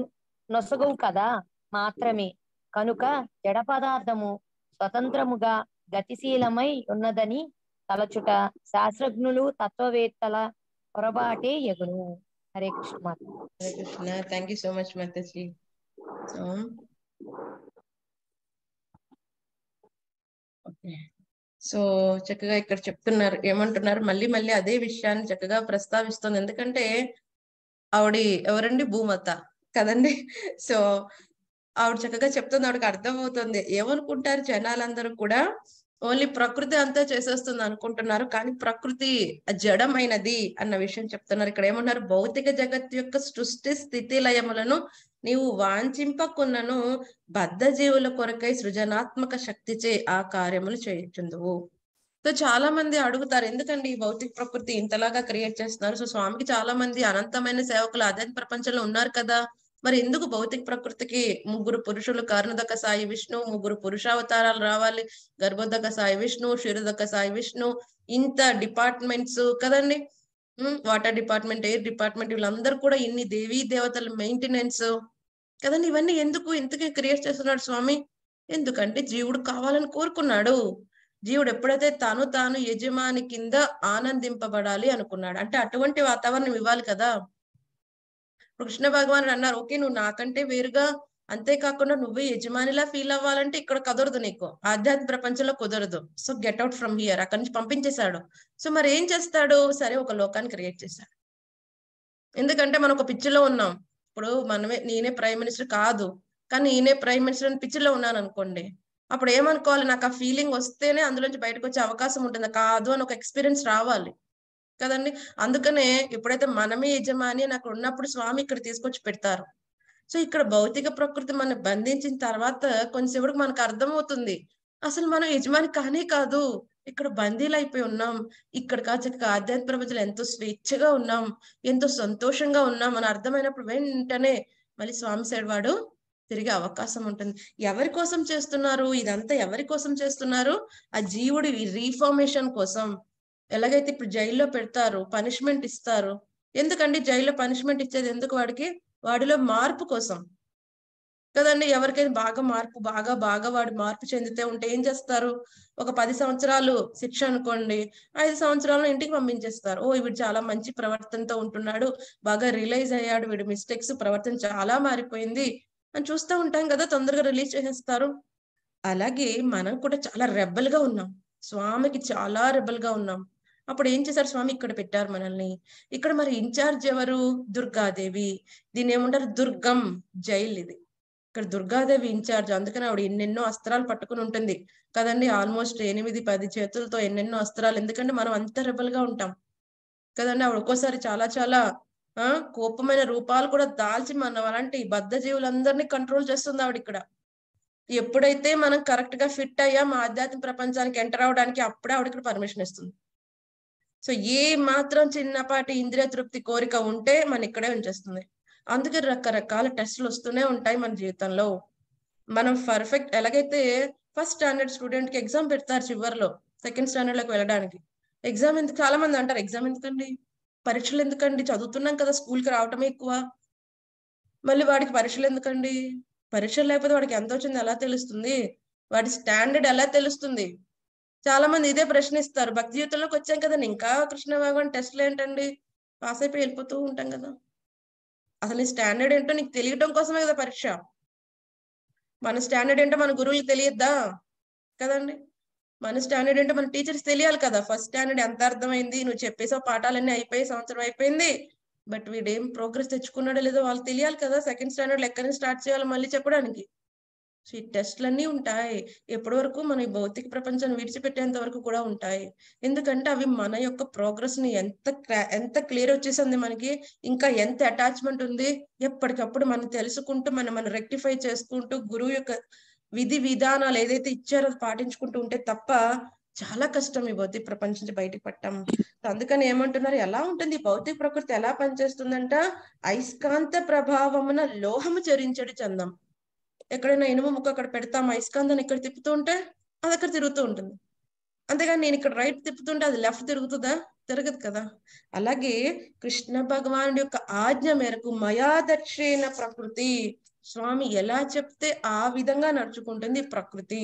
నొసగవు కదా మాత్రమే. కనుక జడ పదార్థము స్వతంత్రముగా గతిశీలమై ఉన్నదని తలచుట శాస్త్రజ్ఞులు తత్వవేత్తల పొరబాటే ఎగును. హరే కృష్ణ మాత. Hare Krishna. Thank you so much మాతాజీ. సో చక్కగా ఇక్కడ చెప్తున్నారు, ఏమంటున్నారు, మళ్ళీ మళ్ళీ అదే విషయాన్ని చక్కగా ప్రస్తావిస్తుంది. ఎందుకంటే ఆవిడ ఎవరండి, భూమాత కదండి. సో ఆవిడ చక్కగా చెప్తుంది, ఆవిడకి అర్థమవుతుంది. ఏమనుకుంటారు జనాలందరూ కూడా, ఓన్లీ ప్రకృతి అంతా చేసేస్తుంది అనుకుంటున్నారు, కానీ ప్రకృతి జడమైనది అన్న విషయం చెప్తున్నారు. ఇక్కడ ఏమన్నారు, భౌతిక జగత్ యొక్క సృష్టి స్థితి లయములను నీవు వాంఛింపకున్నను బద్ధ జీవుల కొరకై సృజనాత్మక శక్తిచే ఆ కార్యములు చేయుచుందువు. సో చాలా మంది అడుగుతారు, ఎందుకండి ఈ భౌతిక ప్రకృతి ఇంతలాగా క్రియేట్ చేస్తున్నారు? సో స్వామికి చాలా మంది అనంతమైన సేవకులు ఆధ్యాత్మిక ప్రపంచంలో ఉన్నారు కదా, మరి ఎందుకు భౌతిక ప్రకృతికి ముగ్గురు పురుషులు, కర్ణదక సాయి విష్ణు, ముగ్గురు పురుషావతారాలు రావాలి, గర్భోదక సాయి విష్ణు, శిరదక సాయి విష్ణు, ఇంత డిపార్ట్మెంట్స్ కదండి, వాటర్ డిపార్ట్మెంట్, ఎయిర్ డిపార్ట్మెంట్, వీళ్ళందరూ కూడా ఇన్ని దేవీ దేవతల మెయింటెనెన్స్ కదండి. ఇవన్నీ ఎందుకు ఎందుకే క్రియేట్ చేస్తున్నాడు స్వామి? ఎందుకంటే జీవుడు కావాలని కోరుకున్నాడు. జీవుడు ఎప్పుడైతే తాను తాను యజమాని కింద ఆనందింపబడాలి అనుకున్నాడు, అంటే అటువంటి వాతావరణం ఇవ్వాలి కదా. కృష్ణ భగవానుడు అన్నారు, ఓకే నువ్వు నాకంటే వేరుగా, అంతేకాకుండా నువ్వే యజమానిలా ఫీల్ అవ్వాలంటే ఇక్కడ కుదరదు, నీకు ఆధ్యాత్మిక ప్రపంచంలో కుదరదు. So get out from here, అక్కడి నుంచి పంపించేశాడు. సో మరి ఏం చేస్తాడు? సరే ఒక లోకాన్ని క్రియేట్ చేశాడు. ఎందుకంటే మనం ఒక పిచ్చిలో ఉన్నాం, ఇప్పుడు మనమే నేనే ప్రైమ్ మినిస్టర్ కాదు, కానీ నేనే ప్రైమ్ మినిస్టర్ అని పిచ్చిలో ఉన్నాను అనుకోండి, అప్పుడు ఏమనుకోవాలి, నాకు ఆ ఫీలింగ్ వస్తేనే అందులోంచి బయటకు వచ్చే అవకాశం ఉంటుంది, కాదు అని ఒక ఎక్స్పీరియన్స్ రావాలి కదండి. అందుకనే ఎప్పుడైతే మనమే యజమాని అని అక్కడ ఉన్నప్పుడు స్వామి ఇక్కడ తీసుకొచ్చి పెడతారు. సో ఇక్కడ భౌతిక ప్రకృతి మనం బంధించిన తర్వాత కొంచెంసేపటికి మనకు అర్థమవుతుంది, అసలు మనం యజమాని కానే కాదు, ఇక్కడ బందీలు అయిపోయి ఉన్నాం. ఇక్కడ కాచక్క ఆధ్యాత్మిక ప్రపంచంలో ఎంతో స్వేచ్ఛగా ఉన్నాం, ఎంతో సంతోషంగా ఉన్నాం అని అర్థమైనప్పుడు వెంటనే మళ్ళీ స్వామి సైడ్ వాడు తిరిగే అవకాశం ఉంటుంది. ఎవరి కోసం చేస్తున్నారు ఇదంతా? ఎవరి కోసం చేస్తున్నారు? ఆ జీవుడి రీఫార్మేషన్ కోసం. ఎలాగైతే ఇప్పుడు జైల్లో పెడతారు, పనిష్మెంట్ ఇస్తారు, ఎందుకండి జైల్లో పనిష్మెంట్ ఇచ్చేది? ఎందుకు? వాడికి వాడిలో మార్పు కోసం కదండి. ఎవరికైనా బాగా మార్పు బాగా బాగా వాడు మార్పు చెందితే ఉంటే ఏం చేస్తారు? ఒక పది సంవత్సరాలు శిక్ష అనుకోండి, ఐదు సంవత్సరాలను ఇంటికి పంపించేస్తారు. ఓ వీడు చాలా మంచి ప్రవర్తనతో ఉంటున్నాడు, బాగా రియలైజ్ అయ్యాడు, వీడి మిస్టేక్స్ ప్రవర్తన చాలా మారిపోయింది అని చూస్తూ ఉంటాం కదా, తొందరగా రిలీజ్ చేసేస్తారు. అలాగే మనం కూడా చాలా రెబల్ గా ఉన్నాం, స్వామికి చాలా రెబల్ గా ఉన్నాం. అప్పుడు ఏం చేశారు స్వామి? ఇక్కడ పెట్టారు మనల్ని. ఇక్కడ మరి ఇన్ఛార్జ్ ఎవరు? దుర్గాదేవి. దీన్ని ఏమంటారు? దుర్గం జైల్ ఇది. ఇక్కడ దుర్గాదేవి ఇన్ఛార్జ్. అందుకని ఆవిడ ఎన్నెన్నో అస్త్రాలు పట్టుకుని ఉంటుంది కదండి, ఆల్మోస్ట్ ఎనిమిది పది చేతులతో ఎన్నెన్నో అస్త్రాలు. ఎందుకంటే మనం అంత రెబల్ గా ఉంటాం కదండి. ఆవిడ ఒక్కోసారి చాలా చాలా కోపమైన రూపాలు కూడా దాల్చి మనం అలాంటి బద్ధ జీవులందరినీ కంట్రోల్ చేస్తుంది ఆవిడ ఇక్కడ. ఎప్పుడైతే మనం కరెక్ట్ గా ఫిట్ అయ్యాం ఆధ్యాత్మిక ప్రపంచానికి ఎంటర్ అవడానికి అప్పుడే ఆవిడ ఇక్కడ పర్మిషన్ ఇస్తుంది. సో ఏ మాత్రం చిన్నపాటి ఇంద్రియ తృప్తి కోరిక ఉంటే మన ఇక్కడే ఉంచేస్తుంది. అందుకే రకరకాల టెస్టులు వస్తూనే ఉంటాయి మన జీవితంలో. మనం పర్ఫెక్ట్ ఎలాగైతే ఫస్ట్ స్టాండర్డ్ స్టూడెంట్ కి ఎగ్జామ్ పెడతారు చివరిలో సెకండ్ స్టాండర్డ్ లోకి వెళ్ళడానికి, ఎగ్జామ్ ఎందుకు చాలా మంది అంటారు, ఎగ్జామ్ ఎందుకండి పరీక్షలు ఎందుకండి, చదువుతున్నాం కదా స్కూల్కి రావటమే ఎక్కువ, మళ్ళీ వాడికి పరీక్షలు ఎందుకండి, పరీక్షలు లేకపోతే వాడికి ఎంత వచ్చింది ఎలా తెలుస్తుంది, వాడి స్టాండర్డ్ ఎలా తెలుస్తుంది. చాలా మంది ఇదే ప్రశ్నిస్తారు. భక్తి జీవితంలోకి వచ్చాం కదండి ఇంకా కృష్ణభగవాన్ టెస్ట్లు ఏంటండి, పాస్ అయిపోయి వెళ్ళిపోతూ ఉంటాం కదా, అసలు నీ స్టాండర్డ్ ఏంటో నీకు తెలియటం కోసమే కదా పరీక్ష. మన స్టాండర్డ్ ఏంటో మన గురువులు తెలియద్దా కదండి, మన స్టాండర్డ్ ఏంటో మన టీచర్స్ తెలియాలి కదా. ఫస్ట్ స్టాండర్డ్ ఎంత అర్థమైంది, నువ్వు చెప్పేసావు పాఠాలన్నీ అయిపోయి సంవత్సరం అయిపోయింది, బట్ వీడేం ప్రోగ్రెస్ తెచ్చుకున్నాడో లేదో వాళ్ళు తెలియాలి కదా. సెకండ్ స్టాండర్డ్ ఎక్కడి నుంచి స్టార్ట్ చేయాలో మళ్ళీ చెప్పడానికి. సో ఈ టెస్ట్లన్నీ ఉంటాయి ఎప్పటి వరకు మనం ఈ భౌతిక ప్రపంచాన్ని విడిచిపెట్టేంత వరకు కూడా ఉంటాయి. ఎందుకంటే అవి మన యొక్క ప్రోగ్రెస్ ని ఎంత ఎంత క్లియర్ వచ్చేసింది మనకి, ఇంకా ఎంత అటాచ్మెంట్ ఉంది, ఎప్పటికప్పుడు మనం తెలుసుకుంటూ మనం మనం రెక్టిఫై చేసుకుంటూ గురువు యొక్క విధి విధానాలు ఏదైతే ఇచ్చారో పాటించుకుంటూ ఉంటే తప్ప చాలా కష్టం ఈ భౌతిక ప్రపంచం నుంచి బయటకు పట్టం. అందుకని ఏమంటున్నారు, ఎలా ఉంటుంది భౌతిక ప్రకృతి ఎలా పనిచేస్తుందంట, అయస్కాంత ప్రభావమున లోహము చెరించడు చందం. ఎక్కడైనా ఇనుము ముక్క అక్కడ పెడతాం, అయస్కాంతాన్ని ఇక్కడ తిప్పుతూ ఉంటే అది అక్కడ తిరుగుతూ ఉంటుంది. అంతేగాని నేను ఇక్కడ రైట్ తిప్పుతుంటే అది లెఫ్ట్ తిరుగుతుందా, తిరగదు కదా. అలాగే కృష్ణ భగవానుడి యొక్క ఆజ్ఞ మేరకు మయా దక్షిణ ప్రకృతి, స్వామి ఎలా చెప్తే ఆ విధంగా నడుచుకుంటుంది ప్రకృతి.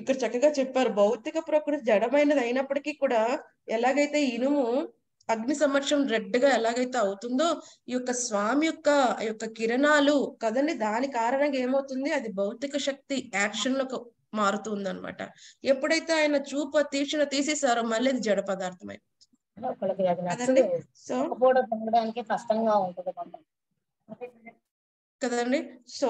ఇక్కడ చక్కగా చెప్పారు, భౌతిక ప్రకృతి జడమైనది అయినప్పటికీ కూడా ఎలాగైతే ఇనుము అగ్ని సమక్షం రెడ్ గా ఎలాగైతే అవుతుందో ఈ యొక్క స్వామి యొక్క యొక్క కిరణాలు కదండి, దాని కారణంగా ఏమవుతుంది అది భౌతిక శక్తి యాక్షన్ లో మారుతుంది అనమాట. ఎప్పుడైతే ఆయన చూపు తీక్షణ తీసేసారో మళ్ళీ అది జడ పదార్థమై. సో కదండి, సో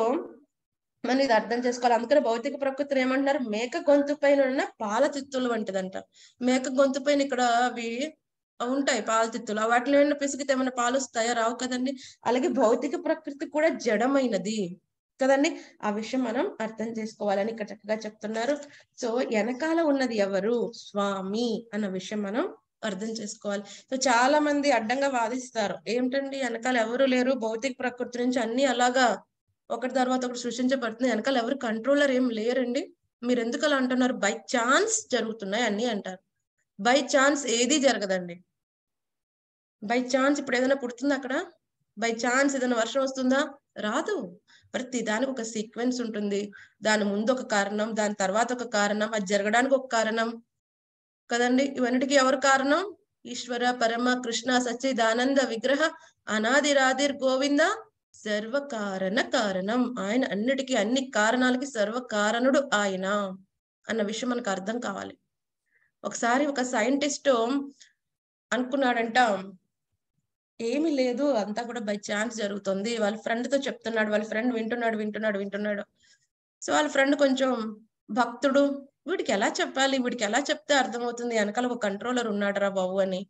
మనం ఇది అర్థం చేసుకోవాలి. అందుకని భౌతిక ప్రకృతిని ఏమంటున్నారు, మేక గొంతు పైన ఉన్న పాల తిత్తులు వంటిదంట. మేక గొంతు పైన ఇక్కడ అవి ఉంటాయి పాల తిత్తులు, వాటిలో ఏమైనా పిసికితే ఏమైనా పాలు వస్తాయా, రావు కదండి. అలాగే భౌతిక ప్రకృతి కూడా జడమైనది కదండి, ఆ విషయం మనం అర్థం చేసుకోవాలని ఇక్కడ చక్కగా చెప్తున్నారు. సో వెనకాల ఉన్నది ఎవరు, స్వామి అన్న విషయం మనం అర్థం చేసుకోవాలి. సో చాలా మంది అడ్డంగా వాదిస్తారు, ఏమిటండి వెనకాల ఎవరు లేరు, భౌతిక ప్రకృతి నుంచి అన్ని అలాగా ఒకటి తర్వాత ఒకటి సృష్టించబడుతుంది, వెనకాల ఎవరు కంట్రోలర్ ఏం లేరండి, మీరు ఎందుకు అలా అంటున్నారు, బై ఛాన్స్ జరుగుతున్నాయి అన్ని అంటారు. బై ఛాన్స్ ఏది జరగదండి. బై ఛాన్స్ ఇప్పుడు ఏదైనా పుడుతుందా అక్కడ, బై ఛాన్స్ ఏదైనా వర్షం వస్తుందా, రాదు. ప్రతి దానికి ఒక సీక్వెన్స్ ఉంటుంది, దాని ముందు ఒక కారణం, దాని తర్వాత ఒక కారణం, అది జరగడానికి ఒక కారణం కదండి. ఇవన్నిటికీ ఎవరు కారణం, ఈశ్వర పరమ కృష్ణ సచ్చిదానంద విగ్రహ అనాది రాధిర్ గోవింద సర్వ కారణ కారణం. ఆయన అన్నిటికీ అన్ని కారణాలకి సర్వ కారణుడు ఆయన అన్న విషయం మనకు అర్థం కావాలి. ఒకసారి ఒక సైంటిస్ట్ అనుకున్నాడంట ఏమి లేదు అంతా కూడా బై ఛాన్స్ జరుగుతుంది, వాళ్ళ ఫ్రెండ్ తో చెప్తున్నాడు, వాళ్ళ ఫ్రెండ్ వింటున్నాడు వింటున్నాడు వింటున్నాడు సో వాళ్ళ ఫ్రెండ్ కొంచెం భక్తుడు, వీడికి ఎలా చెప్పాలి, వీడికి ఎలా చెప్తే అర్థమవుతుంది, వెనకాల ఒక కంట్రోలర్ ఉన్నాడు రా బాబు అని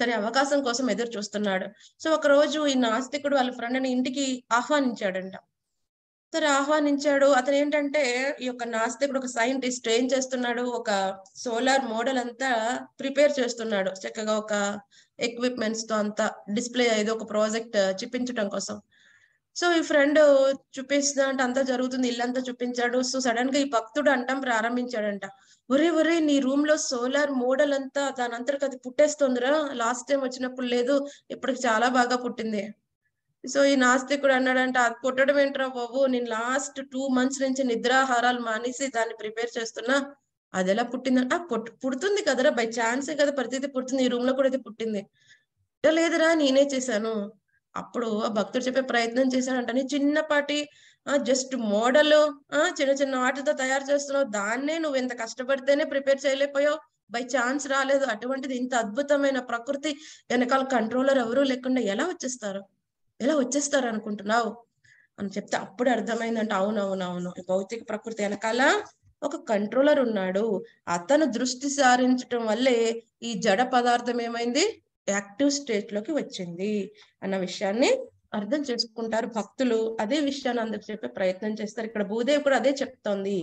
సరే అవకాశం కోసం ఎదురు చూస్తున్నాడు. సో ఒక రోజు ఈ నాస్తికుడు వాళ్ళ ఫ్రెండ్ని ఇంటికి ఆహ్వానించాడంట. సరే ఆహ్వానించాడు, అతను ఏంటంటే ఈ యొక్క నాస్తికుడు ఒక సైంటిస్ట్ ఏం చేస్తున్నాడు, ఒక సోలార్ మోడల్ అంతా ప్రిపేర్ చేస్తున్నాడు చక్కగా ఒక ఎక్విప్మెంట్స్ తో అంతా డిస్ప్లే అయ్యేది ఒక ప్రాజెక్ట్ చూపించడం కోసం. సో ఈ ఫ్రెండ్ చూపిస్తున్నా అంటే అంతా జరుగుతుంది, ఇల్లంతా చూపించాడు. సో సడన్ గా ఈ భక్తుడు అంటాం ప్రారంభించాడంట, ఒరే ఒరే నీ రూమ్ లో సోలార్ మోడల్ అంతా దాని అంతటికి అది పుట్టేస్తుందిరా, లాస్ట్ టైం వచ్చినప్పుడు లేదు, ఇప్పటికి చాలా బాగా పుట్టింది. సో ఈ నాస్తికుడు అన్నాడంటే అది పుట్టడం ఏంట్రా బాబు, నేను లాస్ట్ టూ మంత్స్ నుంచి నిద్రాహారాలు మానేసి దాన్ని ప్రిపేర్ చేస్తున్నా, అది ఎలా పుట్టిందంటే పుట్ పుడుతుంది కదరా బై ఛాన్సే కదా, ప్రతిదీ పుడుతుంది, ఈ రూమ్ లో కూడా ఇది పుట్టింది, లేదురా నేనే చేశాను. అప్పుడు ఆ భక్తుడు చెప్పే ప్రయత్నం చేశాడంట, నేను చిన్నపాటి జస్ట్ మోడల్ చిన్న చిన్న వాటితో తయారు చేస్తున్నావు, దాన్నే నువ్వు ఇంత కష్టపడితేనే ప్రిపేర్ చేయలేకపోయావు, బై ఛాన్స్ రాలేదు, అటువంటిది ఇంత అద్భుతమైన ప్రకృతి వెనకాల కంట్రోలర్ ఎవరూ లేకుండా ఎలా వచ్చేస్తారు, ఎలా వచ్చేస్తారు అనుకుంటున్నావు అని చెప్తే అప్పుడు అర్థమైందంటే అవునవునవును భౌతిక ప్రకృతి వెనకాల ఒక కంట్రోలర్ ఉన్నాడు, అతను దృష్టి సారించటం వల్లే ఈ జడ పదార్థం ఏమైంది యాక్టివ్ స్టేట్ లోకి వచ్చింది అన్న విషయాన్ని అర్థం చేసుకుంటారు భక్తులు. అదే విషయాన్ని అందరికి చెప్పే ప్రయత్నం చేస్తారు. ఇక్కడ భూదేవి కూడా అదే చెప్తోంది.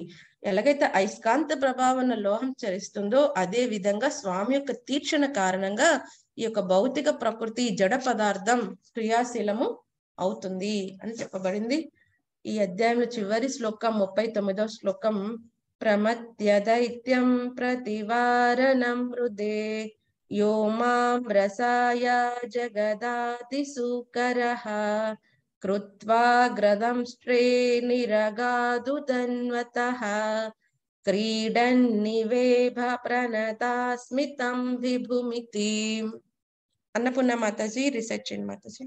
ఎలాగైతే అయస్కాంత ప్రభావం లోహం చరిస్తుందో అదే విధంగా స్వామి యొక్క తీక్షణ కారణంగా ఈ యొక్క భౌతిక ప్రకృతి జడ పదార్థం క్రియాశీలము అవుతుంది అని చెప్పబడింది. ఈ అధ్యాయంలో చివరి శ్లోకం ముప్పై తొమ్మిదవ శ్లోకం ప్రమత్య దైత్యం ప్రతివారణం హృదే यो मां रसाया जगदादिसुकरः कृत्वा ग्रदंष्ट्रे निरगादु तन्वतः क्रीडन् निवेभ प्रणतास्मितं विभुमिति. अन्नपूर्णा माताजी रिसर्च इन माताजी.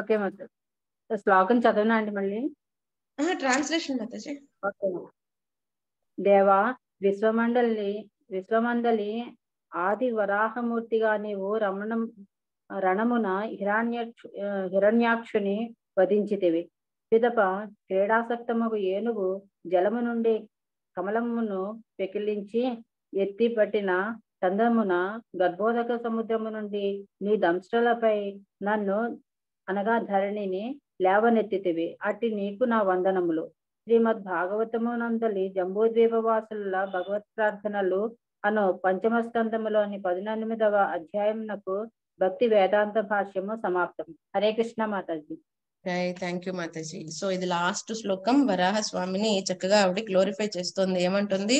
ओके माता श्लोकं चदवना अंडी मल्ली ट्रांसलेशन माताजी. ओके देवा विश्वमंडली విశ్వమండలి ఆది వరాహమూర్తిగా నీవు రమణం రణమున హిరణ్య హిరణ్యాక్షుని వధించితివి. పిదప క్రీడాసక్తముకు ఏనుగు జలము నుండి కమలమును పెకిలించి ఎత్తి పట్టిన చందమున గర్భోదక సముద్రము నుండి నీ దంశ్రలపై నన్ను అనగా ధరణిని లేవనెత్తితివి. అట్టి నీకు నా వందనములు. శ్రీమద్ భాగవతమునందలి జంబూద్వీప వాసుల భగవత్ ప్రార్థనలు అను పంచమ స్కంధములోని పద్దెనిమిదవ అధ్యాయమునకు భక్తి వేదాంత భాష్యము సమాప్తం. హరే కృష్ణ మాతాజీ. థ్యాంక్ యూ మాతాజీ. సో ఇది లాస్ట్ శ్లోకం. వరాహ స్వామిని చక్కగా ఆవిడ గ్లోరిఫై చేస్తుంది. ఏమంటుంది?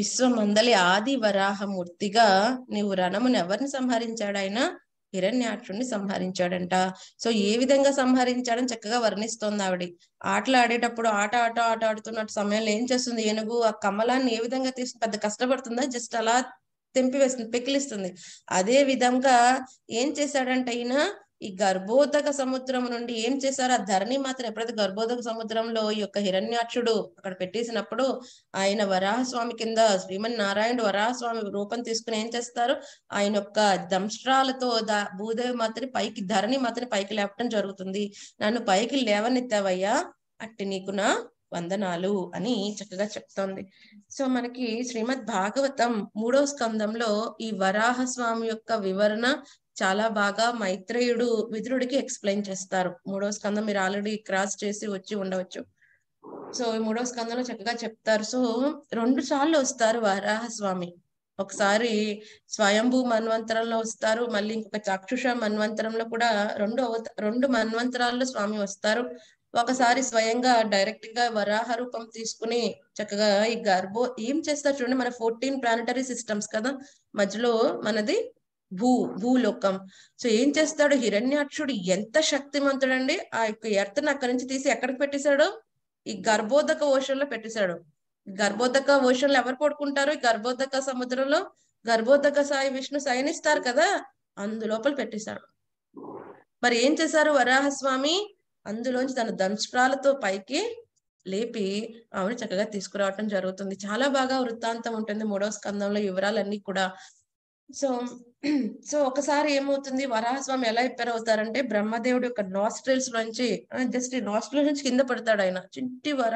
విశ్వమందలి ఆది వరాహమూర్తిగా నీవు రణమును ఎవరిని సంహరించాడు? ఆయన హిరణ్యాక్షుణ్ణి సంహరించాడంట. సో ఏ విధంగా సంహరించాడని చక్కగా వర్ణిస్తోంది ఆవిడ. ఆటలు ఆడేటప్పుడు ఆట ఆట ఆట ఆడుతున్న సమయంలో ఏం చేస్తుంది ఏనుగు? ఆ కమలాన్ని ఏ విధంగా తీసి పెద్ద కష్టపడుతుందా? జస్ట్ అలా తెంపివేస్తుంది, పెకిలిస్తుంది. అదే విధంగా ఏం చేశాడంట ఈయన? ఈ గర్భోదక సముద్రం నుండి ఏం చేశారు? ఆ ధరణి మాత్రం ఎప్పుడైతే గర్భోదక సముద్రంలో ఈ యొక్క హిరణ్యాక్షుడు అక్కడ పెట్టేసినప్పుడు ఆయన వరాహస్వామి కింద శ్రీమన్ నారాయణుడు వరాహస్వామి రూపం తీసుకుని ఏం చేస్తారు? ఆయన యొక్క దంష్ట్రాలతో దా భూదేవి మాత్రం పైకి ధరణి మాత్రం పైకి లేపటం జరుగుతుంది. నన్ను పైకి లేవనెత్తావయ్యా, అట్టి నీకు నా వందనాలు అని చక్కగా చెప్తోంది. సో మనకి శ్రీమద్ భాగవతం మూడో స్కందంలో ఈ వరాహస్వామి యొక్క వివరణ చాలా బాగా మైత్రేయుడు విదురుడికి ఎక్స్ప్లెయిన్ చేస్తారు. మూడో స్కందం మీరు ఆల్రెడీ క్రాస్ చేసి వచ్చి ఉండవచ్చు. సో ఈ మూడో స్కందంలో చక్కగా చెప్తారు. సో రెండు సార్లు వస్తారు వరాహస్వామి. ఒకసారి స్వయంభూ మన్వంతరంలో వస్తారు, మళ్ళీ ఇంకొక చాక్షుష మన్వంతరంలో కూడా రెండు రెండు మన్వంతరాల్లో స్వామి వస్తారు. ఒకసారి స్వయంగా డైరెక్ట్ గా వరాహ రూపం తీసుకుని చక్కగా ఈ గర్భో ఏం చేస్తారు చూడండి. మన ఫోర్టీన్ ప్లానటరీ సిస్టమ్స్ కదా, మధ్యలో మనది భూ భూలోకం. సో ఏం చేస్తాడు హిరణ్యాక్షుడు? ఎంత శక్తిమంతుడండి! ఆ యొక్క ఎర్తను అక్కడి నుంచి తీసి ఎక్కడికి పెట్టేశాడు? ఈ గర్భోదక ఓషన్లో పెట్టేశాడు. గర్భోదక ఓషన్లో ఎవరు పడుకుంటారు? ఈ గర్భోదక సముద్రంలో గర్భోదక సాయి విష్ణు శయనిస్తారు కదా, అందులోపల పెట్టేశాడు. మరి ఏం చేశారు వరాహస్వామి? అందులోంచి తన దంష్ట్రాలతో పైకి లేపి ఆవిడ చక్కగా తీసుకురావటం జరుగుతుంది. చాలా బాగా వృత్తాంతం ఉంటుంది మూడవ స్కందంలో వివరాలన్నీ కూడా. సో సో ఒకసారి ఏమవుతుంది, వరాహస్వామి ఎలా ఎప్పరవుతారంటే బ్రహ్మదేవుడు యొక్క నాస్ట్రిల్స్ నుంచి జస్ట్ నాస్ట్రిల్స్ నుంచి కింద పడతాడు ఆయన. చిట్టి వర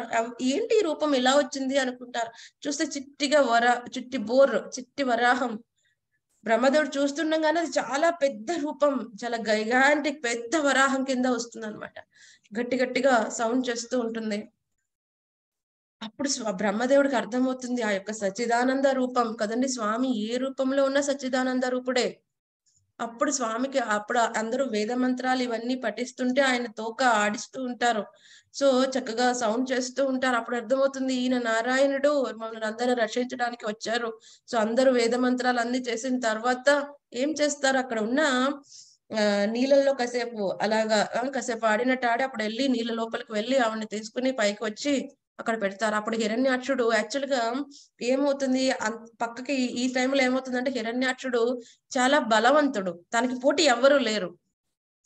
ఏంటి రూపం ఇలా వచ్చింది అనుకుంటారు. చూస్తే చిట్టిగా వర చిట్టి బోర్ చిట్టి వరాహం. బ్రహ్మదేవుడు చూస్తుండగానే అది చాలా పెద్ద రూపం, చాలా గైగాంటిక్ పెద్ద వరాహం కింద వస్తుంది అనమాట. గట్టి గట్టిగా సౌండ్ చేస్తూ ఉంటుంది. అప్పుడు బ్రహ్మదేవుడికి అర్థమవుతుంది ఆ యొక్క సచ్చిదానంద రూపం కదండి స్వామి. ఏ రూపంలో ఉన్నా సచ్చిదానంద రూపుడే. అప్పుడు స్వామికి అప్పుడు అందరూ వేద మంత్రాలు ఇవన్నీ పఠిస్తుంటే ఆయన తోక ఆడిస్తూ ఉంటారు. సో చక్కగా సౌండ్ చేస్తూ ఉంటారు. అప్పుడు అర్థమవుతుంది ఈయన నారాయణుడు, మమ్మల్ని అందరూ రక్షించడానికి వచ్చారు. సో అందరూ వేద మంత్రాలు అన్ని చేసిన తర్వాత ఏం చేస్తారు? అక్కడ ఉన్న ఆ నీళ్ళల్లో కాసేపు అలాగా కాసేపు ఆడినట్టు ఆడి అప్పుడు వెళ్ళి నీళ్ళ లోపలికి వెళ్ళి ఆవిడని తీసుకుని పైకి వచ్చి అక్కడ పెడతారు. అప్పుడు హిరణ్యాక్షుడు యాక్చువల్ గా ఏమవుతుంది పక్కకి ఈ టైంలో ఏమవుతుందంటే హిరణ్యాక్షుడు చాలా బలవంతుడు, తనకి పోటీ ఎవ్వరూ లేరు.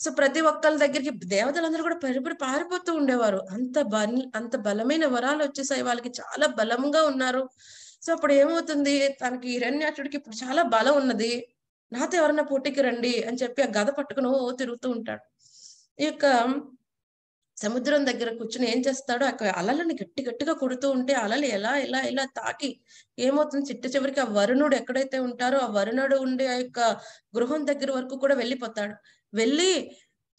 సో ప్రతి ఒక్కళ్ళ దగ్గరికి దేవతలందరూ కూడా పరిపడి పారిపోతూ ఉండేవారు. అంత బలి అంత బలమైన వరాలు వచ్చేసాయి వాళ్ళకి, చాలా బలంగా ఉన్నారు. సో అప్పుడు ఏమవుతుంది తనకి హిరణ్యాక్షుడికి ఇప్పుడు చాలా బలం ఉన్నది, నాతో ఎవరన్నా పోటీకి రండి అని చెప్పి ఆ గద పట్టుకుని తిరుగుతూ ఉంటాడు. ఈ యొక్క సముద్రం దగ్గర కూర్చుని ఏం చేస్తాడో అలలని గట్టి గట్టిగా కొడుతూ ఉంటే అలలు ఎలా ఎలా ఎలా తాకి ఏమవుతుంది, చిట్ట చివరికి ఆ వరుణుడు ఎక్కడైతే ఉంటారో ఆ వరుణుడు ఉండే ఆ యొక్క గృహం దగ్గర వరకు కూడా వెళ్ళిపోతాడు. వెళ్ళి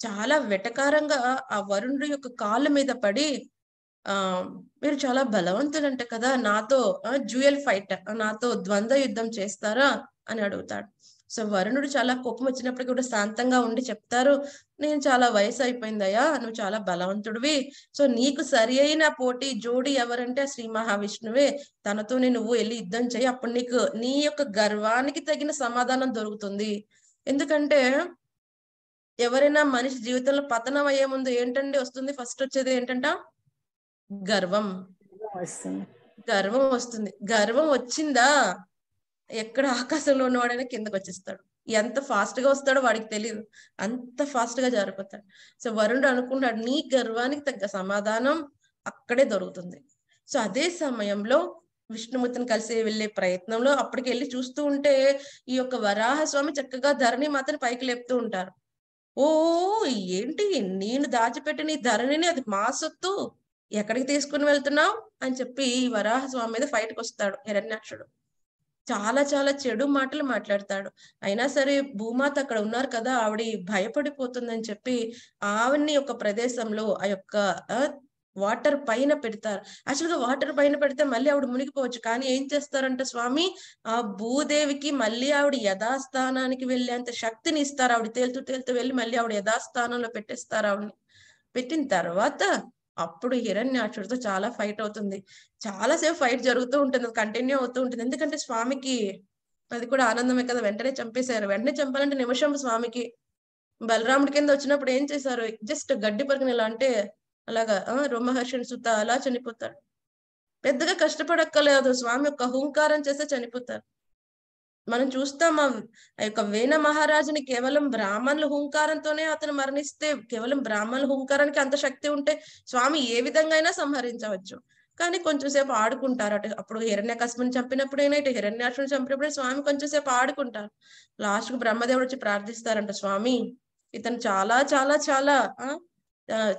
చాలా వెటకారంగా ఆ వరుణుడు యొక్క కాళ్ళ మీద పడి, ఆ మీరు చాలా బలవంతులంట కదా, నాతో డ్యూయల్ ఫైట్, నాతో ద్వంద్వ యుద్ధం చేస్తారా అని అడుగుతాడు. సో వరుణుడు చాలా కోపం వచ్చినప్పటికీ కూడా శాంతంగా ఉండి చెప్తారు, నేను చాలా వయసు అయిపోయిందయ్యా, నువ్వు చాలా బలవంతుడివి, సో నీకు సరి అయిన పోటీ జోడి ఎవరంటే శ్రీ మహావిష్ణువే, తనతోనే నువ్వు వెళ్ళి యుద్ధం చేయి, అప్పుడు నీకు నీ యొక్క గర్వానికి తగిన సమాధానం దొరుకుతుంది. ఎందుకంటే ఎవరైనా మనిషి జీవితంలో పతనం అయ్యే ముందు ఏంటంటే వస్తుంది, ఫస్ట్ వచ్చేది ఏంటంట గర్వం. గర్వం వస్తుంది. గర్వం వచ్చిందా ఎక్కడ ఆకాశంలో ఉన్నవాడైనా కిందకు వచ్చేస్తాడు. ఎంత ఫాస్ట్ గా వస్తాడో వాడికి తెలియదు, అంత ఫాస్ట్ గా జారిపోతాడు. సో వరుణుడు అనుకుంటాడు నీ గర్వానికి తగ్గ సమాధానం అక్కడే దొరుకుతుంది. సో అదే సమయంలో విష్ణుమూర్తిని కలిసి వెళ్ళే ప్రయత్నంలో అప్పటికి వెళ్ళి చూస్తూ ఉంటే ఈ యొక్క వరాహస్వామి చక్కగా ధరణి మాత్రం పైకి లేపుతూ ఉంటారు. ఓ ఏంటి నేను దాచిపెట్టిన ఈ ధరణిని, అది మా సొత్తు, ఎక్కడికి తీసుకుని వెళ్తున్నావు అని చెప్పి ఈ వరాహస్వామి మీద ఫైట్కి వస్తాడు హిరణ్యాక్షుడు. చాలా చాలా చెడు మాటలు మాట్లాడతాడు. అయినా సరే భూమాత అక్కడ ఉన్నారు కదా, ఆవిడ భయపడిపోతుందని చెప్పి ఆవిడ్ని ఒక ప్రదేశంలో ఆ యొక్క వాటర్ పైన పెడతారు. యాక్చువల్గా వాటర్ పైన పెడితే మళ్ళీ ఆవిడ మునిగిపోవచ్చు, కానీ ఏం చేస్తారంట స్వామి, ఆ భూదేవికి మళ్ళీ ఆవిడ యథాస్థానానికి వెళ్ళేంత శక్తిని ఇస్తారు. ఆవిడ తేలుతూ తేలుతూ వెళ్ళి మళ్ళీ ఆవిడ యథాస్థానంలో పెట్టేస్తారు. ఆవిడని పెట్టిన తర్వాత అప్పుడు హిరణ్యాక్షుడితో చాలా ఫైట్ అవుతుంది. చాలాసేపు ఫైట్ జరుగుతూ ఉంటుంది, కంటిన్యూ అవుతూ ఉంటుంది. ఎందుకంటే స్వామికి అది కూడా ఆనందమే కదా, వెంటనే చంపేశారు. వెంటనే చంపాలంటే నిమిషం స్వామికి బలరాముడి కింద వచ్చినప్పుడు ఏం చేశారు, జస్ట్ గడ్డి పరుకుని ఇలా అంటే అలాగా రోమహర్షుని సుత అలా చనిపోతాడు. పెద్దగా కష్టపడక్కలేదు, స్వామి యొక్క హుంకారం చేస్తే చనిపోతారు. మనం చూస్తాం ఆ యొక్క వేణ మహారాజుని కేవలం బ్రాహ్మణుల హుంకారంతోనే అతను మరణిస్తే, కేవలం బ్రాహ్మణుల హుంకారానికి అంత శక్తి ఉంటే స్వామి ఏ విధంగా అయినా సంహరించవచ్చు. కానీ కొంచెంసేపు ఆడుకుంటారు. అటు అప్పుడు హిరణ్యకశిపుని చంపినప్పుడైనా ఇటు హిరణ్యాక్షుని చంపినప్పుడైనా స్వామి కొంచెంసేపు ఆడుకుంటారు. లాస్ట్కు బ్రహ్మదేవుడు వచ్చి ప్రార్థిస్తారంట, స్వామి ఇతను చాలా చాలా చాలా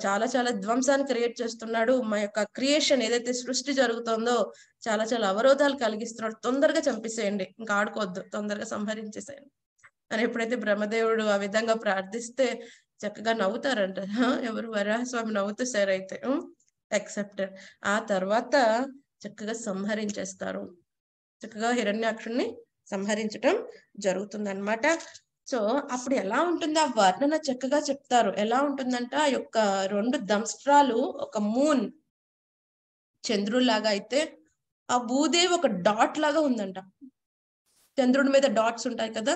చాలా చాలా ధ్వంసాన్ని క్రియేట్ చేస్తున్నాడు, మా యొక్క క్రియేషన్ ఏదైతే సృష్టి జరుగుతుందో చాలా చాలా అవరోధాలు కలిగిస్తున్నాడు, తొందరగా చంపేసేయండి, ఇంకా ఆడుకోవద్దు, తొందరగా సంహరించేసేయండి అని ఎప్పుడైతే బ్రహ్మదేవుడు ఆ విధంగా ప్రార్థిస్తే చక్కగా నవ్వుతారంట ఎవరు వరాహస్వామి నవ్వుతూ సరే అయితే యాక్సెప్టెడ్. ఆ తర్వాత చక్కగా సంహరించేస్తారు, చక్కగా హిరణ్యాక్షుణ్ణి సంహరించడం జరుగుతుంది అన్నమాట. సో అప్పుడు ఎలా ఉంటుంది ఆ వర్ణన చక్కగా చెప్తారు. ఎలా ఉంటుందంటే ఆ యొక్క రెండు దంస్ట్రాలు ఒక మూన్ చంద్రుడిలాగా అయితే ఆ భూదేవి ఒక డాట్ లాగా ఉందంట. చంద్రుడి మీద డాట్స్ ఉంటాయి కదా,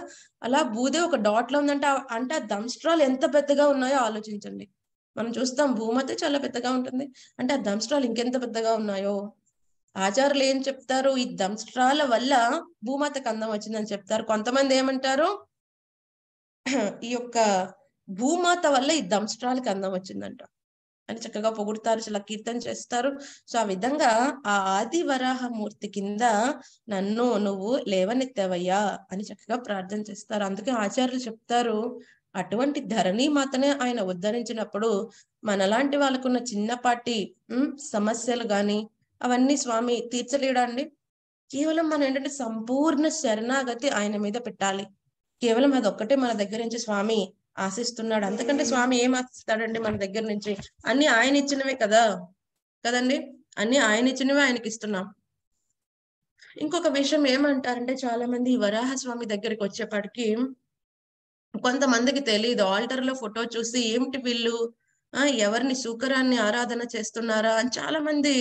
అలా భూదేవి ఒక డాట్ లా ఉందంట. అంటే ఆ దంస్ట్రాలు ఎంత పెద్దగా ఉన్నాయో ఆలోచించండి. మనం చూస్తాం భూమతే చాలా పెద్దగా ఉంటుంది, అంటే ఆ దంస్ట్రాలు ఇంకెంత పెద్దగా ఉన్నాయో. ఆచార్యులు ఏం చెప్తారు, ఈ దంస్ట్రాల వల్ల భూమాతకు అందం వచ్చిందని చెప్తారు. కొంతమంది ఏమంటారు, ఈ యొక్క భూమాత వల్ల ఈ దంస్ట్రాలకి అందం వచ్చిందంట అని చక్కగా పొగుడుతారు, చాలా కీర్తన చేస్తారు. సో ఆ విధంగా ఆ ఆది వరాహమూర్తి కింద నన్ను నువ్వు లేవనెత్తావయ్యా అని చక్కగా ప్రార్థన చేస్తారు. అందుకే ఆచార్యులు చెప్తారు, అటువంటి ధరణి మాతనే ఆయన ఉద్ధరించినప్పుడు మనలాంటి వాళ్ళకున్న చిన్నపాటి సమస్యలు కానీ అవన్నీ స్వామి తీర్చలేడండి. కేవలం మనం ఏంటంటే సంపూర్ణ శరణాగతి ఆయన మీద పెట్టాలి. కేవలం అదొక్కటే మన దగ్గర నుంచి స్వామి ఆశిస్తున్నాడు. అంతకంటే స్వామి ఏం ఆశిస్తాడండి మన దగ్గర నుంచి? అన్ని ఆయన ఇచ్చినవే కదా కదండి, అన్ని ఆయన ఇచ్చినవే ఆయనకి ఇస్తున్నాం. ఇంకొక విషయం ఏమంటారంటే, చాలా మంది వరాహ స్వామి దగ్గరికి వచ్చేప్పటికి కొంతమందికి తెలియదు, ఆల్టర్ లో ఫోటో చూసి ఏమిటి వీళ్ళు ఆ ఎవరిని శూకరాన్ని ఆరాధన చేస్తున్నారా అని చాలా మంది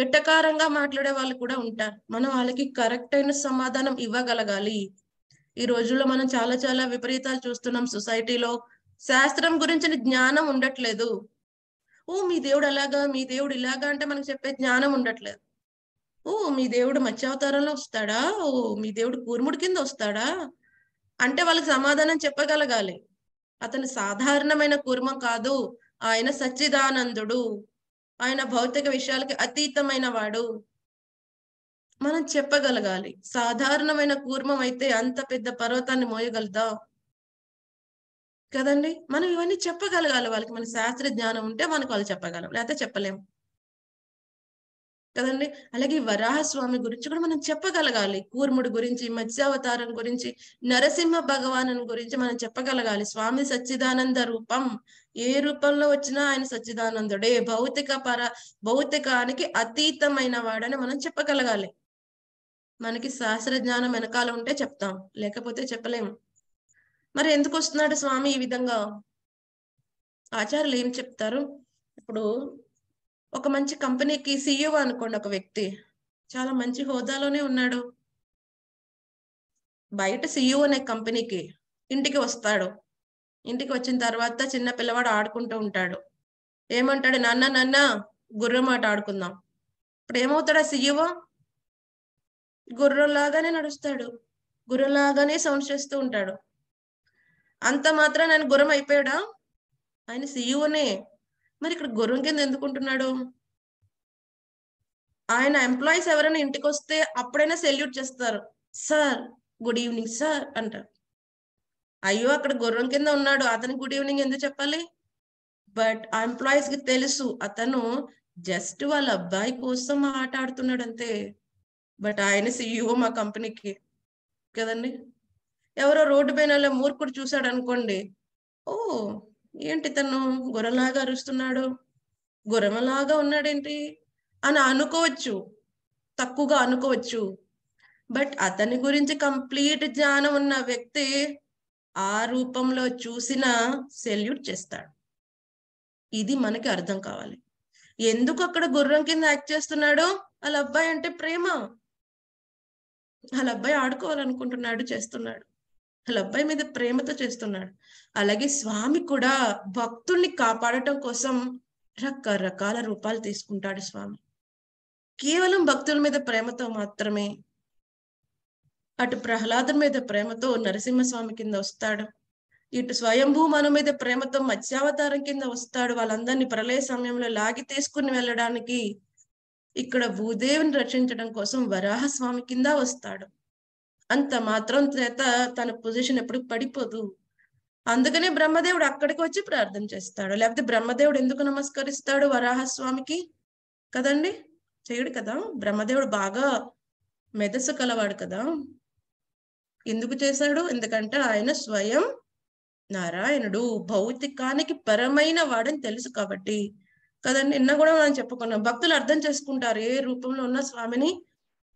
వెట్టకారంగా మాట్లాడే వాళ్ళు కూడా ఉంటారు. మనం వాళ్ళకి కరెక్ట్ అయిన సమాధానం ఇవ్వగలగాలి. ఈ రోజుల్లో మనం చాలా చాలా విపరీతాలు చూస్తున్నాం సొసైటీలో. శాస్త్రం గురించిన జ్ఞానం ఉండట్లేదు. ఓ మీ దేవుడు అలాగా, మీ దేవుడు ఇలాగా అంటే మనకు చెప్పే జ్ఞానం ఉండట్లేదు. ఓ మీ దేవుడు మత్స్యావతారంలో వస్తాడా, ఓ మీ దేవుడు కూర్ముడి కింద వస్తాడా అంటే వాళ్ళకి సమాధానం చెప్పగలగాలి. అతను సాధారణమైన కూర్మం కాదు, ఆయన సచ్చిదానందుడు, ఆయన భౌతిక విషయాలకి అతీతమైన వాడు, మనం చెప్పగలగాలి. సాధారణమైన కూర్మం అయితే అంత పెద్ద పర్వతాన్ని మోయగలదా కదండి. మనం ఇవన్నీ చెప్పగలగాలి వాళ్ళకి, మన శాస్త్ర జ్ఞానం ఉంటే మనకు వాళ్ళు చెప్పగలం, లేకపోతే చెప్పలేము కదండి. అలాగే వరాహస్వామి గురించి కూడా మనం చెప్పగలగాలి, కూర్ముడి గురించి, మత్స్యావతారం గురించి, నరసింహ భగవాను గురించి మనం చెప్పగలగాలి. స్వామి సచ్చిదానంద రూపం, ఏ రూపంలో వచ్చినా ఆయన సచ్చిదానందుడే, భౌతిక పర భౌతికానికి అతీతమైన వాడని మనం చెప్పగలగాలి. మనకి శాస్త్ర జ్ఞానం వెనకాల ఉంటే చెప్తాం, లేకపోతే చెప్పలేము. మరి ఎందుకు వస్తున్నాడు స్వామి ఈ విధంగా? ఆచార్యులు ఏం చెప్తారు? ఇప్పుడు ఒక మంచి కంపెనీకి సిఇఓ అనుకోండి, ఒక వ్యక్తి చాలా మంచి హోదాలోనే ఉన్నాడు. బయట సిఇఓ అనే కంపెనీకి ఇంటికి వస్తాడు. ఇంటికి వచ్చిన తర్వాత చిన్న పిల్లవాడు ఆడుకుంటూ ఉంటాడు. ఏమంటాడు? నాన్న నాన్న గుర్రం ఆట ఆడుకుందాం. ఇప్పుడు ఏమవుతాడు? ఆ సిఇఓ గుర్రంలాగానే నడుస్తాడు, గుర్రంలాగానే సౌండ్ చేస్తూ ఉంటాడు. అంత మాత్రం ఆయన గుర్రం అయిపోయాడా? ఆయన సిఇఓనే. మరి ఇక్కడ గుర్రం కింద ఎందుకుంటున్నాడు? ఆయన ఎంప్లాయీస్ ఎవరైనా ఇంటికి వస్తే అప్పుడైనా సెల్యూట్ చేస్తారు, సార్ గుడ్ ఈవినింగ్ సార్ అంటారు. అయ్యో అక్కడ గుర్రం కింద ఉన్నాడు, అతను గుడ్ ఈవినింగ్ ఎందుకు చెప్పాలి? బట్ ఆ ఎంప్లాయీస్ కి తెలుసు అతను జస్ట్ వాళ్ళ అబ్బాయి కోసం ఆట ఆడుతున్నాడు అంతే, బట్ ఆయన సిఇఓ మా కంపెనీకి కదండి. ఎవరో రోడ్డు పైన మూర్ఖుడు చూశాడు అనుకోండి, ఓ ఏంటి తను గుర్రంలాగా అరుస్తున్నాడు, గుర్రంలాగా ఉన్నాడేంటి అని అనుకోవచ్చు, తక్కువగా అనుకోవచ్చు. బట్ అతని గురించి కంప్లీట్ జ్ఞానం ఉన్న వ్యక్తి ఆ రూపంలో చూసినా సెల్యూట్ చేస్తాడు. ఇది మనకి అర్థం కావాలి. ఎందుకు అక్కడ గుర్రం కింద యాక్ట్ చేస్తున్నాడు? వాళ్ళ అబ్బాయి అంటే ప్రేమ, వాళ్ళ అబ్బాయి ఆడుకోవాలనుకుంటున్నాడు, చేస్తున్నాడు, వాళ్ళ అబ్బాయి మీద ప్రేమతో చేస్తున్నాడు. అలాగే స్వామి కూడా భక్తుల్ని కాపాడటం కోసం రకరకాల రూపాలు తీసుకుంటాడు స్వామి. కేవలం భక్తుల మీద ప్రేమతో మాత్రమే, అటు ప్రహ్లాదం మీద ప్రేమతో నరసింహస్వామి కింద వస్తాడు, ఇటు స్వయంభూ మన మీద ప్రేమతో మత్స్యావతారం కింద వస్తాడు. వాళ్ళందరినీ ప్రళయ సమయంలో లాగి తీసుకుని వెళ్ళడానికి, ఇక్కడ భూదేవిని రక్షించడం కోసం వరాహస్వామి కింద వస్తాడు. అంత మాత్రం చేత తన పొజిషన్ ఎప్పుడు పడిపోదు. అందుకనే బ్రహ్మదేవుడు అక్కడికి వచ్చి ప్రార్థన చేస్తాడు. లేకపోతే బ్రహ్మదేవుడు ఎందుకు నమస్కరిస్తాడు వరాహస్వామికి కదండి? చేయడు కదా. బ్రహ్మదేవుడు బాగా మెదసు కలవాడు కదా. ఎందుకు చేశాడు? ఎందుకంటే ఆయన స్వయం నారాయణుడు, భౌతికానికి పరమైన వాడని తెలుసు కాబట్టి కదండి. నిన్న కూడా మనం చెప్పుకున్నాం, భక్తులు అర్థం చేసుకుంటారు ఏ రూపంలో ఉన్న స్వామిని,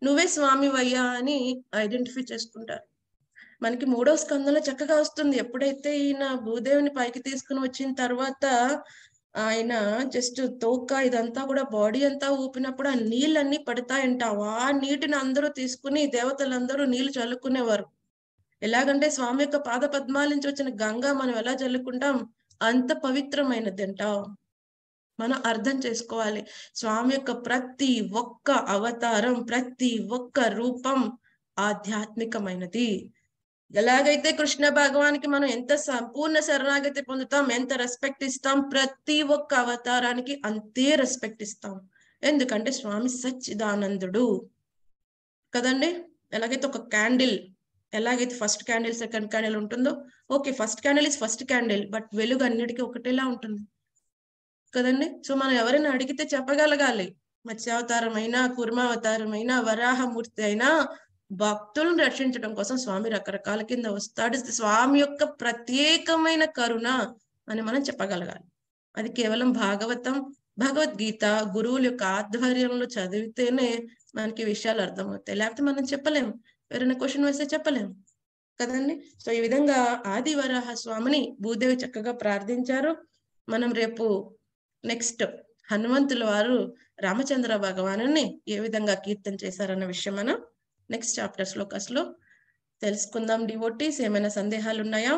నువ్వే స్వామివయ్యా అని ఐడెంటిఫై చేసుకుంటారు. మనకి మూడో స్కందంలో చక్కగా వస్తుంది, ఎప్పుడైతే ఈయన భూదేవిని పైకి తీసుకుని వచ్చిన తర్వాత ఆయన జస్ట్ తోక ఇదంతా కూడా బాడీ అంతా ఊపినప్పుడు ఆ నీళ్ళన్నీ పడతాయంటావు. ఆ నీటిని అందరూ తీసుకుని దేవతలందరూ నీళ్లు చల్లుకునేవారు. ఎలాగంటే స్వామి యొక్క పాద పద్మాల నుంచి వచ్చిన గంగా మనం ఎలా చల్లుకుంటాం, అంత పవిత్రమైనది అంటావు. మనం అర్థం చేసుకోవాలి స్వామి యొక్క ప్రతి ఒక్క అవతారం, ప్రతి ఒక్క రూపం ఆధ్యాత్మికమైనది. ఎలాగైతే కృష్ణ భగవానికి మనం ఎంత సంపూర్ణ శరణాగతి పొందుతాం, ఎంత రెస్పెక్ట్ ఇస్తాం, ప్రతి ఒక్క అవతారానికి అంతే రెస్పెక్ట్ ఇస్తాం. ఎందుకంటే స్వామి సచ్చిదానందుడు కదండి. ఎలాగైతే ఒక క్యాండిల్, ఎలాగైతే ఫస్ట్ క్యాండిల్ సెకండ్ క్యాండిల్ ఉంటుందో, okay first candle is first candle, but వెలుగు అన్నిటికీ ఒకటేలా ఉంటుంది కదండి. సో మనం ఎవరైనా అడిగితే చెప్పగలగాలి, మత్స్యావతారం అయినా కూర్మావతారం అయినా వరాహమూర్తి అయినా భక్తులను రక్షించడం కోసం స్వామి రకరకాల కింద వస్తాడు. స్వామి యొక్క ప్రత్యేకమైన కరుణ అని మనం చెప్పగలగాలి. అది కేవలం భాగవతం, భగవద్గీత, గురువుల యొక్క ఆధ్వర్యంలో చదివితేనే మనకి విషయాలు అర్థమవుతాయి, లేకపోతే మనం చెప్పలేము, ఎవరైనా క్వశ్చన్ వేస్తే చెప్పలేము కదండి. సో ఈ విధంగా ఆది వరాహ స్వామిని భూదేవి చక్కగా ప్రార్థించారు. మనం రేపు నెక్స్ట్ హనుమంతుల వారు రామచంద్ర భగవానుని ఏ విధంగా కీర్తన చేశారన్న విషయం మనం నెక్స్ట్ చాప్టర్ శ్లోకాస్ లో తెలుసుకుందాం. డివోటీస్ ఏమైనా సందేహాలు ఉన్నాయా?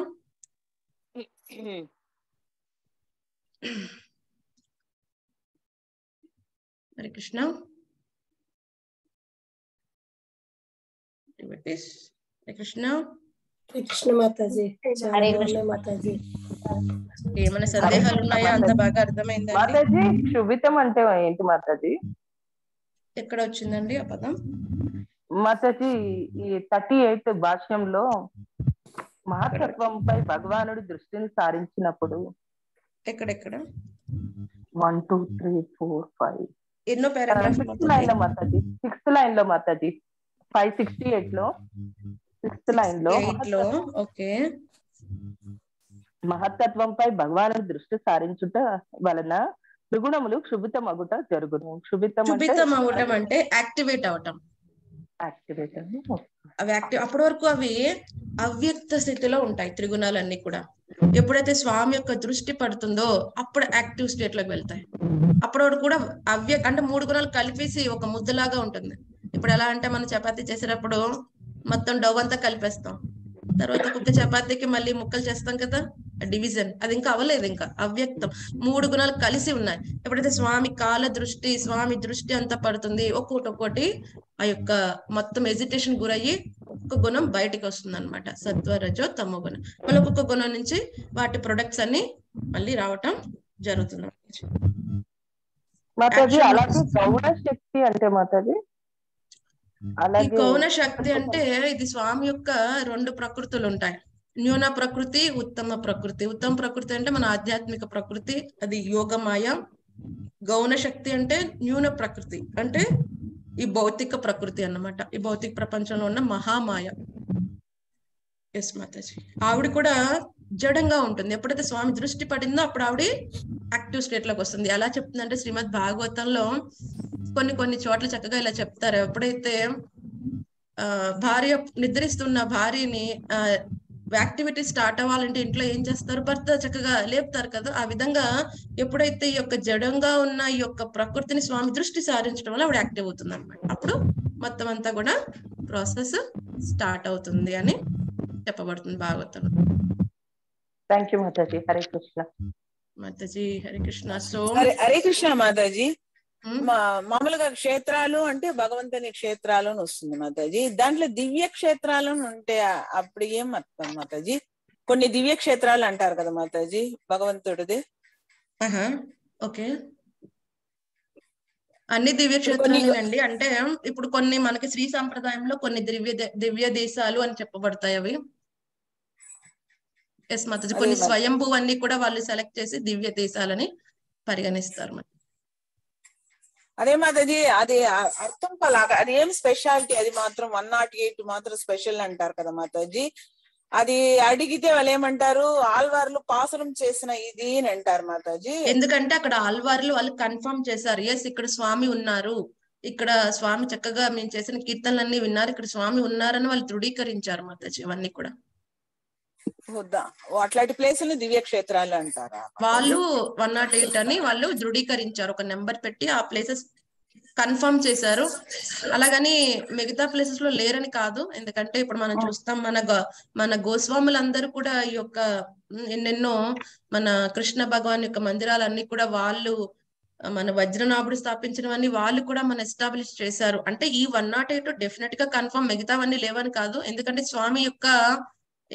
హరే కృష్ణ. డివోటీస్ హరే కృష్ణ. కృష్ణ మాతాజీ, హరే కృష్ణ మాతాజీ. ఏమైనా సందేహాలు ఉన్నాయా? అంత బాగా అర్థమైందా మాతాజీ? శుభితం అంటే ఏంటి మాతాజీ? ఎక్కడ వచ్చిందండి ఆ పదం మాతాజీ? ఈ థర్టీ ఎయిత్ భాష్యంలో మాతృత్వంపై భగవానుడి దృష్టిని సారించినప్పుడు ఎక్కడెక్కడ one two three four five ఎన్నో పారాగ్రాఫ్స్ లైన్ లో మాతాజీ సిక్స్త్ లైన్ లో మాతాజీ five sixty-eight లో సిక్స్త్ లైన్ లో లో ఓకే మహత్తత్వంపై భగవానుడి దృష్టి సారించుట వలన త్రిగుణములు క్షుభితం అగుట జరుగును. క్షుభితం క్షుభితం అవ్వడం అంటే యాక్టివేట్ అవటం. యాక్టివేట్ అవి యాక్టివ్ అప్పటి వరకు అవి అవ్యక్త స్థితిలో ఉంటాయి. త్రిగుణాలన్నీ కూడా ఎప్పుడైతే స్వామి యొక్క దృష్టి పడుతుందో అప్పుడు యాక్టివ్ స్టేట్ లోకి వెళ్తాయి. అప్పటి వరకు కూడా అవ్య అంటే మూడు గుణాలు కలిపేసి ఒక ముద్దలాగా ఉంటుంది. ఇప్పుడు ఎలా అంటే మనం చపాతీ చేసేటప్పుడు మొత్తం డవ్ అంతా కలిపేస్తాం, తర్వాత ఒక్కొక్క చపాతీకి మళ్ళీ ముక్కలు చేస్తాం కదా, డివిజన్ అది ఇంకా అవ్వలేదు, ఇంకా అవ్యక్తం. మూడు గుణాలు కలిసి ఉన్నాయి. ఎప్పుడైతే స్వామి కాల దృష్టి స్వామి దృష్టి అంతా పడుతుంది ఒక్కొక్కటి ఒక్కొక్కటి ఆ యొక్క మొత్తం ఎజిటేషన్ గురయ్యి ఒక్క గుణం బయటకు వస్తుంది అనమాట. సత్వ రజో తమో గుణం మళ్ళీ ఒక్కొక్క గుణం నుంచి వాటి ప్రొడక్ట్స్ అన్ని మళ్ళీ రావటం జరుగుతుంది. ఈ కౌన శక్తి అంటే ఇది స్వామి యొక్క రెండు ప్రకృతులు ఉంటాయి, న్యూన ప్రకృతి ఉత్తమ ప్రకృతి. ఉత్తమ ప్రకృతి అంటే మన ఆధ్యాత్మిక ప్రకృతి, అది యోగమాయ. గౌణ శక్తి అంటే న్యూన ప్రకృతి, అంటే ఈ భౌతిక ప్రకృతి అన్నమాట, ఈ భౌతిక ప్రపంచంలో ఉన్న మహామాయ. ఎస్ మాతాజీ, ఆవిడ కూడా జడంగా ఉంటుంది. ఎప్పుడైతే స్వామి దృష్టి పడిందో అప్పుడు ఆవిడ యాక్టివ్ స్టేట్ లోకి వస్తుంది. ఎలా చెప్తుందంటే శ్రీమద్ భాగవతంలో కొన్ని కొన్ని చోట్ల చక్కగా ఇలా చెప్తారు. ఎప్పుడైతే ఆ భార్య నిద్రిస్తున్న భార్యని ఆ యాక్టివిటీ స్టార్ట్ అవ్వాలంటే ఇంట్లో ఏం చేస్తారు, భర్త చక్కగా లేపుతారు కదా. ఆ విధంగా ఎప్పుడైతే ఈ యొక్క జడంగా ఉన్న ఈ యొక్క ప్రకృతిని స్వామి దృష్టి సారించడం వల్ల ఆవిడ యాక్టివ్ అవుతుంది అనమాట. అప్పుడు మొత్తం అంతా కూడా ప్రాసెస్ స్టార్ట్ అవుతుంది అని చెప్పబడుతుంది భాగవతంలో. థ్యాంక్ యూ మాతాజీ. హరే కృష్ణ మాతాజీ. హరే కృష్ణ. సో హరే కృష్ణ మాతాజీ, మామూలుగా క్షేత్రాలు అంటే భగవంతుని క్షేత్రాలు అని వస్తుంది మాతాజీ, దాంట్లో దివ్య క్షేత్రాలు ఉంటే అప్పుడు ఏం అర్థం మాతాజీ? కొన్ని దివ్య క్షేత్రాలు అంటారు కదా మాతాజీ భగవంతుడిది. ఓకే, అన్ని దివ్య క్షేత్రాలు అండి. అంటే ఇప్పుడు కొన్ని మనకి శ్రీ సంప్రదాయంలో కొన్ని దివ్య దివ్య దేశాలు అని చెప్పబడతాయి అవి. ఎస్ మాతాజీ, కొన్ని స్వయంభూ అన్ని కూడా వాళ్ళు సెలెక్ట్ చేసి దివ్య దేశాలని పరిగణిస్తారు మనకి. అదే మాతాజీ, అది అర్థం అలాగా, అది ఏం స్పెషాలిటీ? అది మాత్రం వన్ నాట్ ఎయిట్ మాత్రం స్పెషల్ అంటారు కదా మాతాజీ. అది అడిగితే వాళ్ళు ఏమంటారు, ఆల్వార్లు పాసురం చేసిన ఇది అని అంటారు మాతాజీ. ఎందుకంటే అక్కడ ఆల్వార్లు వాళ్ళు కన్ఫర్మ్ చేశారు, ఎస్ ఇక్కడ స్వామి ఉన్నారు, ఇక్కడ స్వామి చక్కగా మేము చేసిన కీర్తనలన్నీ విన్నారు, ఇక్కడ స్వామి ఉన్నారని వాళ్ళు దృఢీకరించారు మాతాజీ. ఇవన్నీ కూడా అట్లాంటి ప్లేసులు దివ్య క్షేత్రాలు అంటారా? వాళ్ళు వన్ నాట్ ఎయిట్ అని వాళ్ళు దృఢీకరించారు, ఒక నెంబర్ పెట్టి ఆ ప్లేసెస్ కన్ఫర్మ్ చేశారు. అలాగని మిగతా ప్లేసెస్ లో లేరని కాదు, ఎందుకంటే ఇప్పుడు మనం చూస్తాం మన మన గోస్వాములందరూ కూడా ఈ యొక్క ఎన్నెన్నో మన కృష్ణ భగవాన్ యొక్క మందిరాలన్నీ కూడా వాళ్ళు మన వజ్రనాభుడు స్థాపించినవన్నీ వాళ్ళు కూడా మనం ఎస్టాబ్లిష్ చేశారు. అంటే ఈ వన్ నాట్ ఎయిట్ డెఫినెట్ గా కన్ఫర్మ్, మిగతావన్నీ లేవని కాదు. ఎందుకంటే స్వామి యొక్క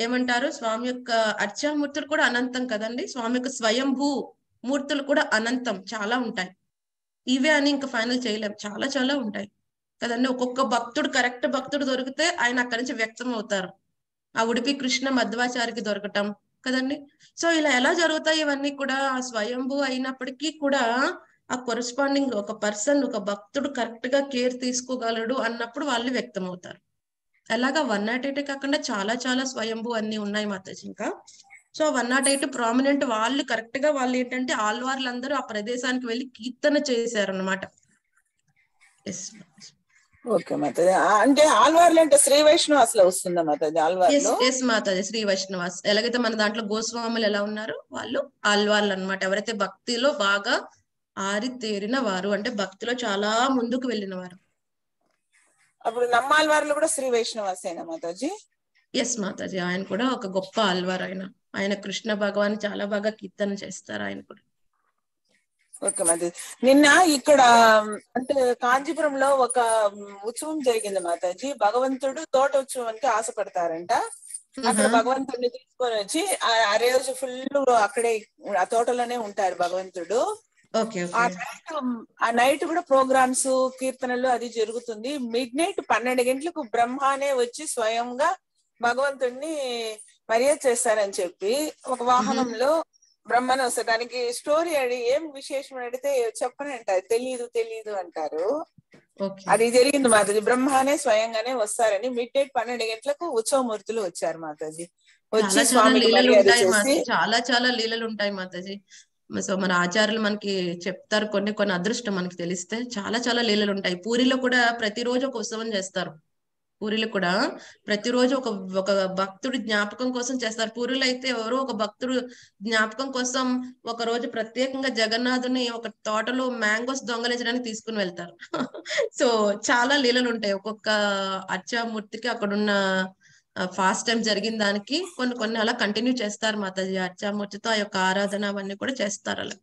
ఏమంటారు, స్వామి యొక్క అర్చామూర్తులు కూడా అనంతం కదండి, స్వామి యొక్క స్వయంభూ మూర్తులు కూడా అనంతం, చాలా ఉంటాయి. ఇవే అని ఇంకా ఫైనల్ చేయలేము, చాలా చాలా ఉంటాయి కదండి. ఒక్కొక్క భక్తుడు కరెక్ట్ భక్తుడు దొరికితే ఆయన అక్కడి నుంచి వ్యక్తం అవుతారు. ఆ ఉడిపి కృష్ణ మధ్వాచారికి దొరకటం కదండి. సో ఇలా ఎలా జరుగుతాయి ఇవన్నీ కూడా, ఆ స్వయంభూ అయినప్పటికీ కూడా ఆ కొరస్పాండింగ్ ఒక పర్సన్ ఒక భక్తుడు కరెక్ట్ గా కేర్ తీసుకోగలడు అన్నప్పుడు వాళ్ళు వ్యక్తం అవుతారు. అలాగా వన్ నాట్ ఎయిట్ కాకుండా చాలా చాలా స్వయంభూ అన్ని ఉన్నాయి మాతాజీ ఇంకా. So one not eight prominent వాళ్ళు కరెక్ట్ గా వాళ్ళు ఏంటంటే ఆల్వార్లు అందరూ ఆ ప్రదేశానికి వెళ్ళి కీర్తన చేశారు అనమాట. ఓకే మాతాజీ, అంటే ఆల్వార్లు అంటే శ్రీ వైష్ణవాసులో వస్తుందా మాతాజీ? ఆల్వార్లు ఎస్ మాతాజీ, శ్రీ వైష్ణవాస్. ఎలాగైతే మన దాంట్లో గోస్వాములు ఎలా ఉన్నారో వాళ్ళు ఆల్వార్లు అనమాట. ఎవరైతే భక్తిలో బాగా ఆరితేరిన వారు, అంటే భక్తిలో చాలా ముందుకు వెళ్ళిన వారు. అప్పుడు నమ్మ ఆల్వార్లు కూడా శ్రీ వైష్ణవాసేనా మాతాజీ? ఎస్ మాతాజీ, ఆయన కూడా ఒక గొప్ప ఆల్వార్. ఆయన ఆయన కృష్ణ భగవాన్ చాలా బాగా కీర్తన చేస్తారు ఆయన కూడా. ఓకే మాతాజీ, నిన్న ఇక్కడ అంటే కాంచీపురంలో ఒక ఉత్సవం జరిగింది మాతాజీ. భగవంతుడు తోట ఉత్సవానికి ఆశపడతారంట. అక్కడ భగవంతుడిని తీసుకొని వచ్చి ఆ రోజు ఫుల్ అక్కడే ఆ తోటలోనే ఉంటారు భగవంతుడు. ఆ నైట్ ఆ నైట్ కూడా ప్రోగ్రామ్స్ కీర్తనలు అది జరుగుతుంది. మిడ్ నైట్ పన్నెండు గంటలకు బ్రహ్మనే వచ్చి స్వయంగా భగవంతుడిని మర్యాద చేశారని చెప్పి ఒక వాహనంలో బ్రహ్మను వస్తానికి స్టోరీ అడి ఏం విశేషం అడితే చెప్పని అంటారు. తెలియదు తెలియదు అంటారు. అది జరిగింది మాతాజీ. బ్రహ్మనే స్వయంగానే వస్తారని మిడ్ నైట్ పన్నెండు గంటలకు ఉత్సవమూర్తులు వచ్చారు మాతాజీ. వచ్చి స్వామికి మర్యాద చేసి చాలా చాలా లీలలు ఉంటాయి మాతాజీ. సో మన ఆచార్యులు మనకి చెప్తారు కొన్ని కొన్ని అదృష్టం మనకి తెలిస్తే చాలా చాలా లీలలు ఉంటాయి. పూరిలో కూడా ప్రతిరోజు ఒక ఉత్సవం చేస్తారు. పూరిలో కూడా ప్రతిరోజు ఒక ఒక భక్తుడి జ్ఞాపకం కోసం చేస్తారు. పూరిలో అయితే ఎవరో ఒక భక్తుడు జ్ఞాపకం కోసం ఒక రోజు ప్రత్యేకంగా జగన్నాథుని ఒక తోటలో మ్యాంగోస్ దొంగలించడానికి తీసుకుని వెళ్తారు. సో చాలా లీలలు ఉంటాయి. ఒక్కొక్క అర్చామూర్తికి అక్కడున్న ఫాస్ట్ టైం జరిగిన దానికి కొన్ని కొన్ని అలా కంటిన్యూ చేస్తారు మాతాజీ. అర్చామూర్తితో ఆ యొక్క ఆరాధన అవన్నీ కూడా చేస్తారు. అలా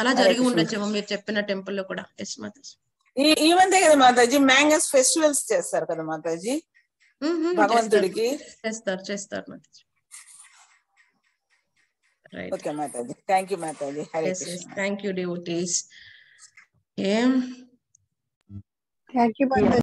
అలా జరిగి ఉండొచ్చేమో మీరు చెప్పిన టెంపుల్ లో కూడా. ఎస్ మాతాజీ. ఈవెంతే కదా మాతాజీ, మ్యాంగోస్ ఫెస్టివల్స్ చేస్తారు కదా మాతాజీ భగవంతుడికి. చేస్తారు చేస్తారు Mataji. Okay Mataji, thank you Mataji. Thank you devotees. Thank you.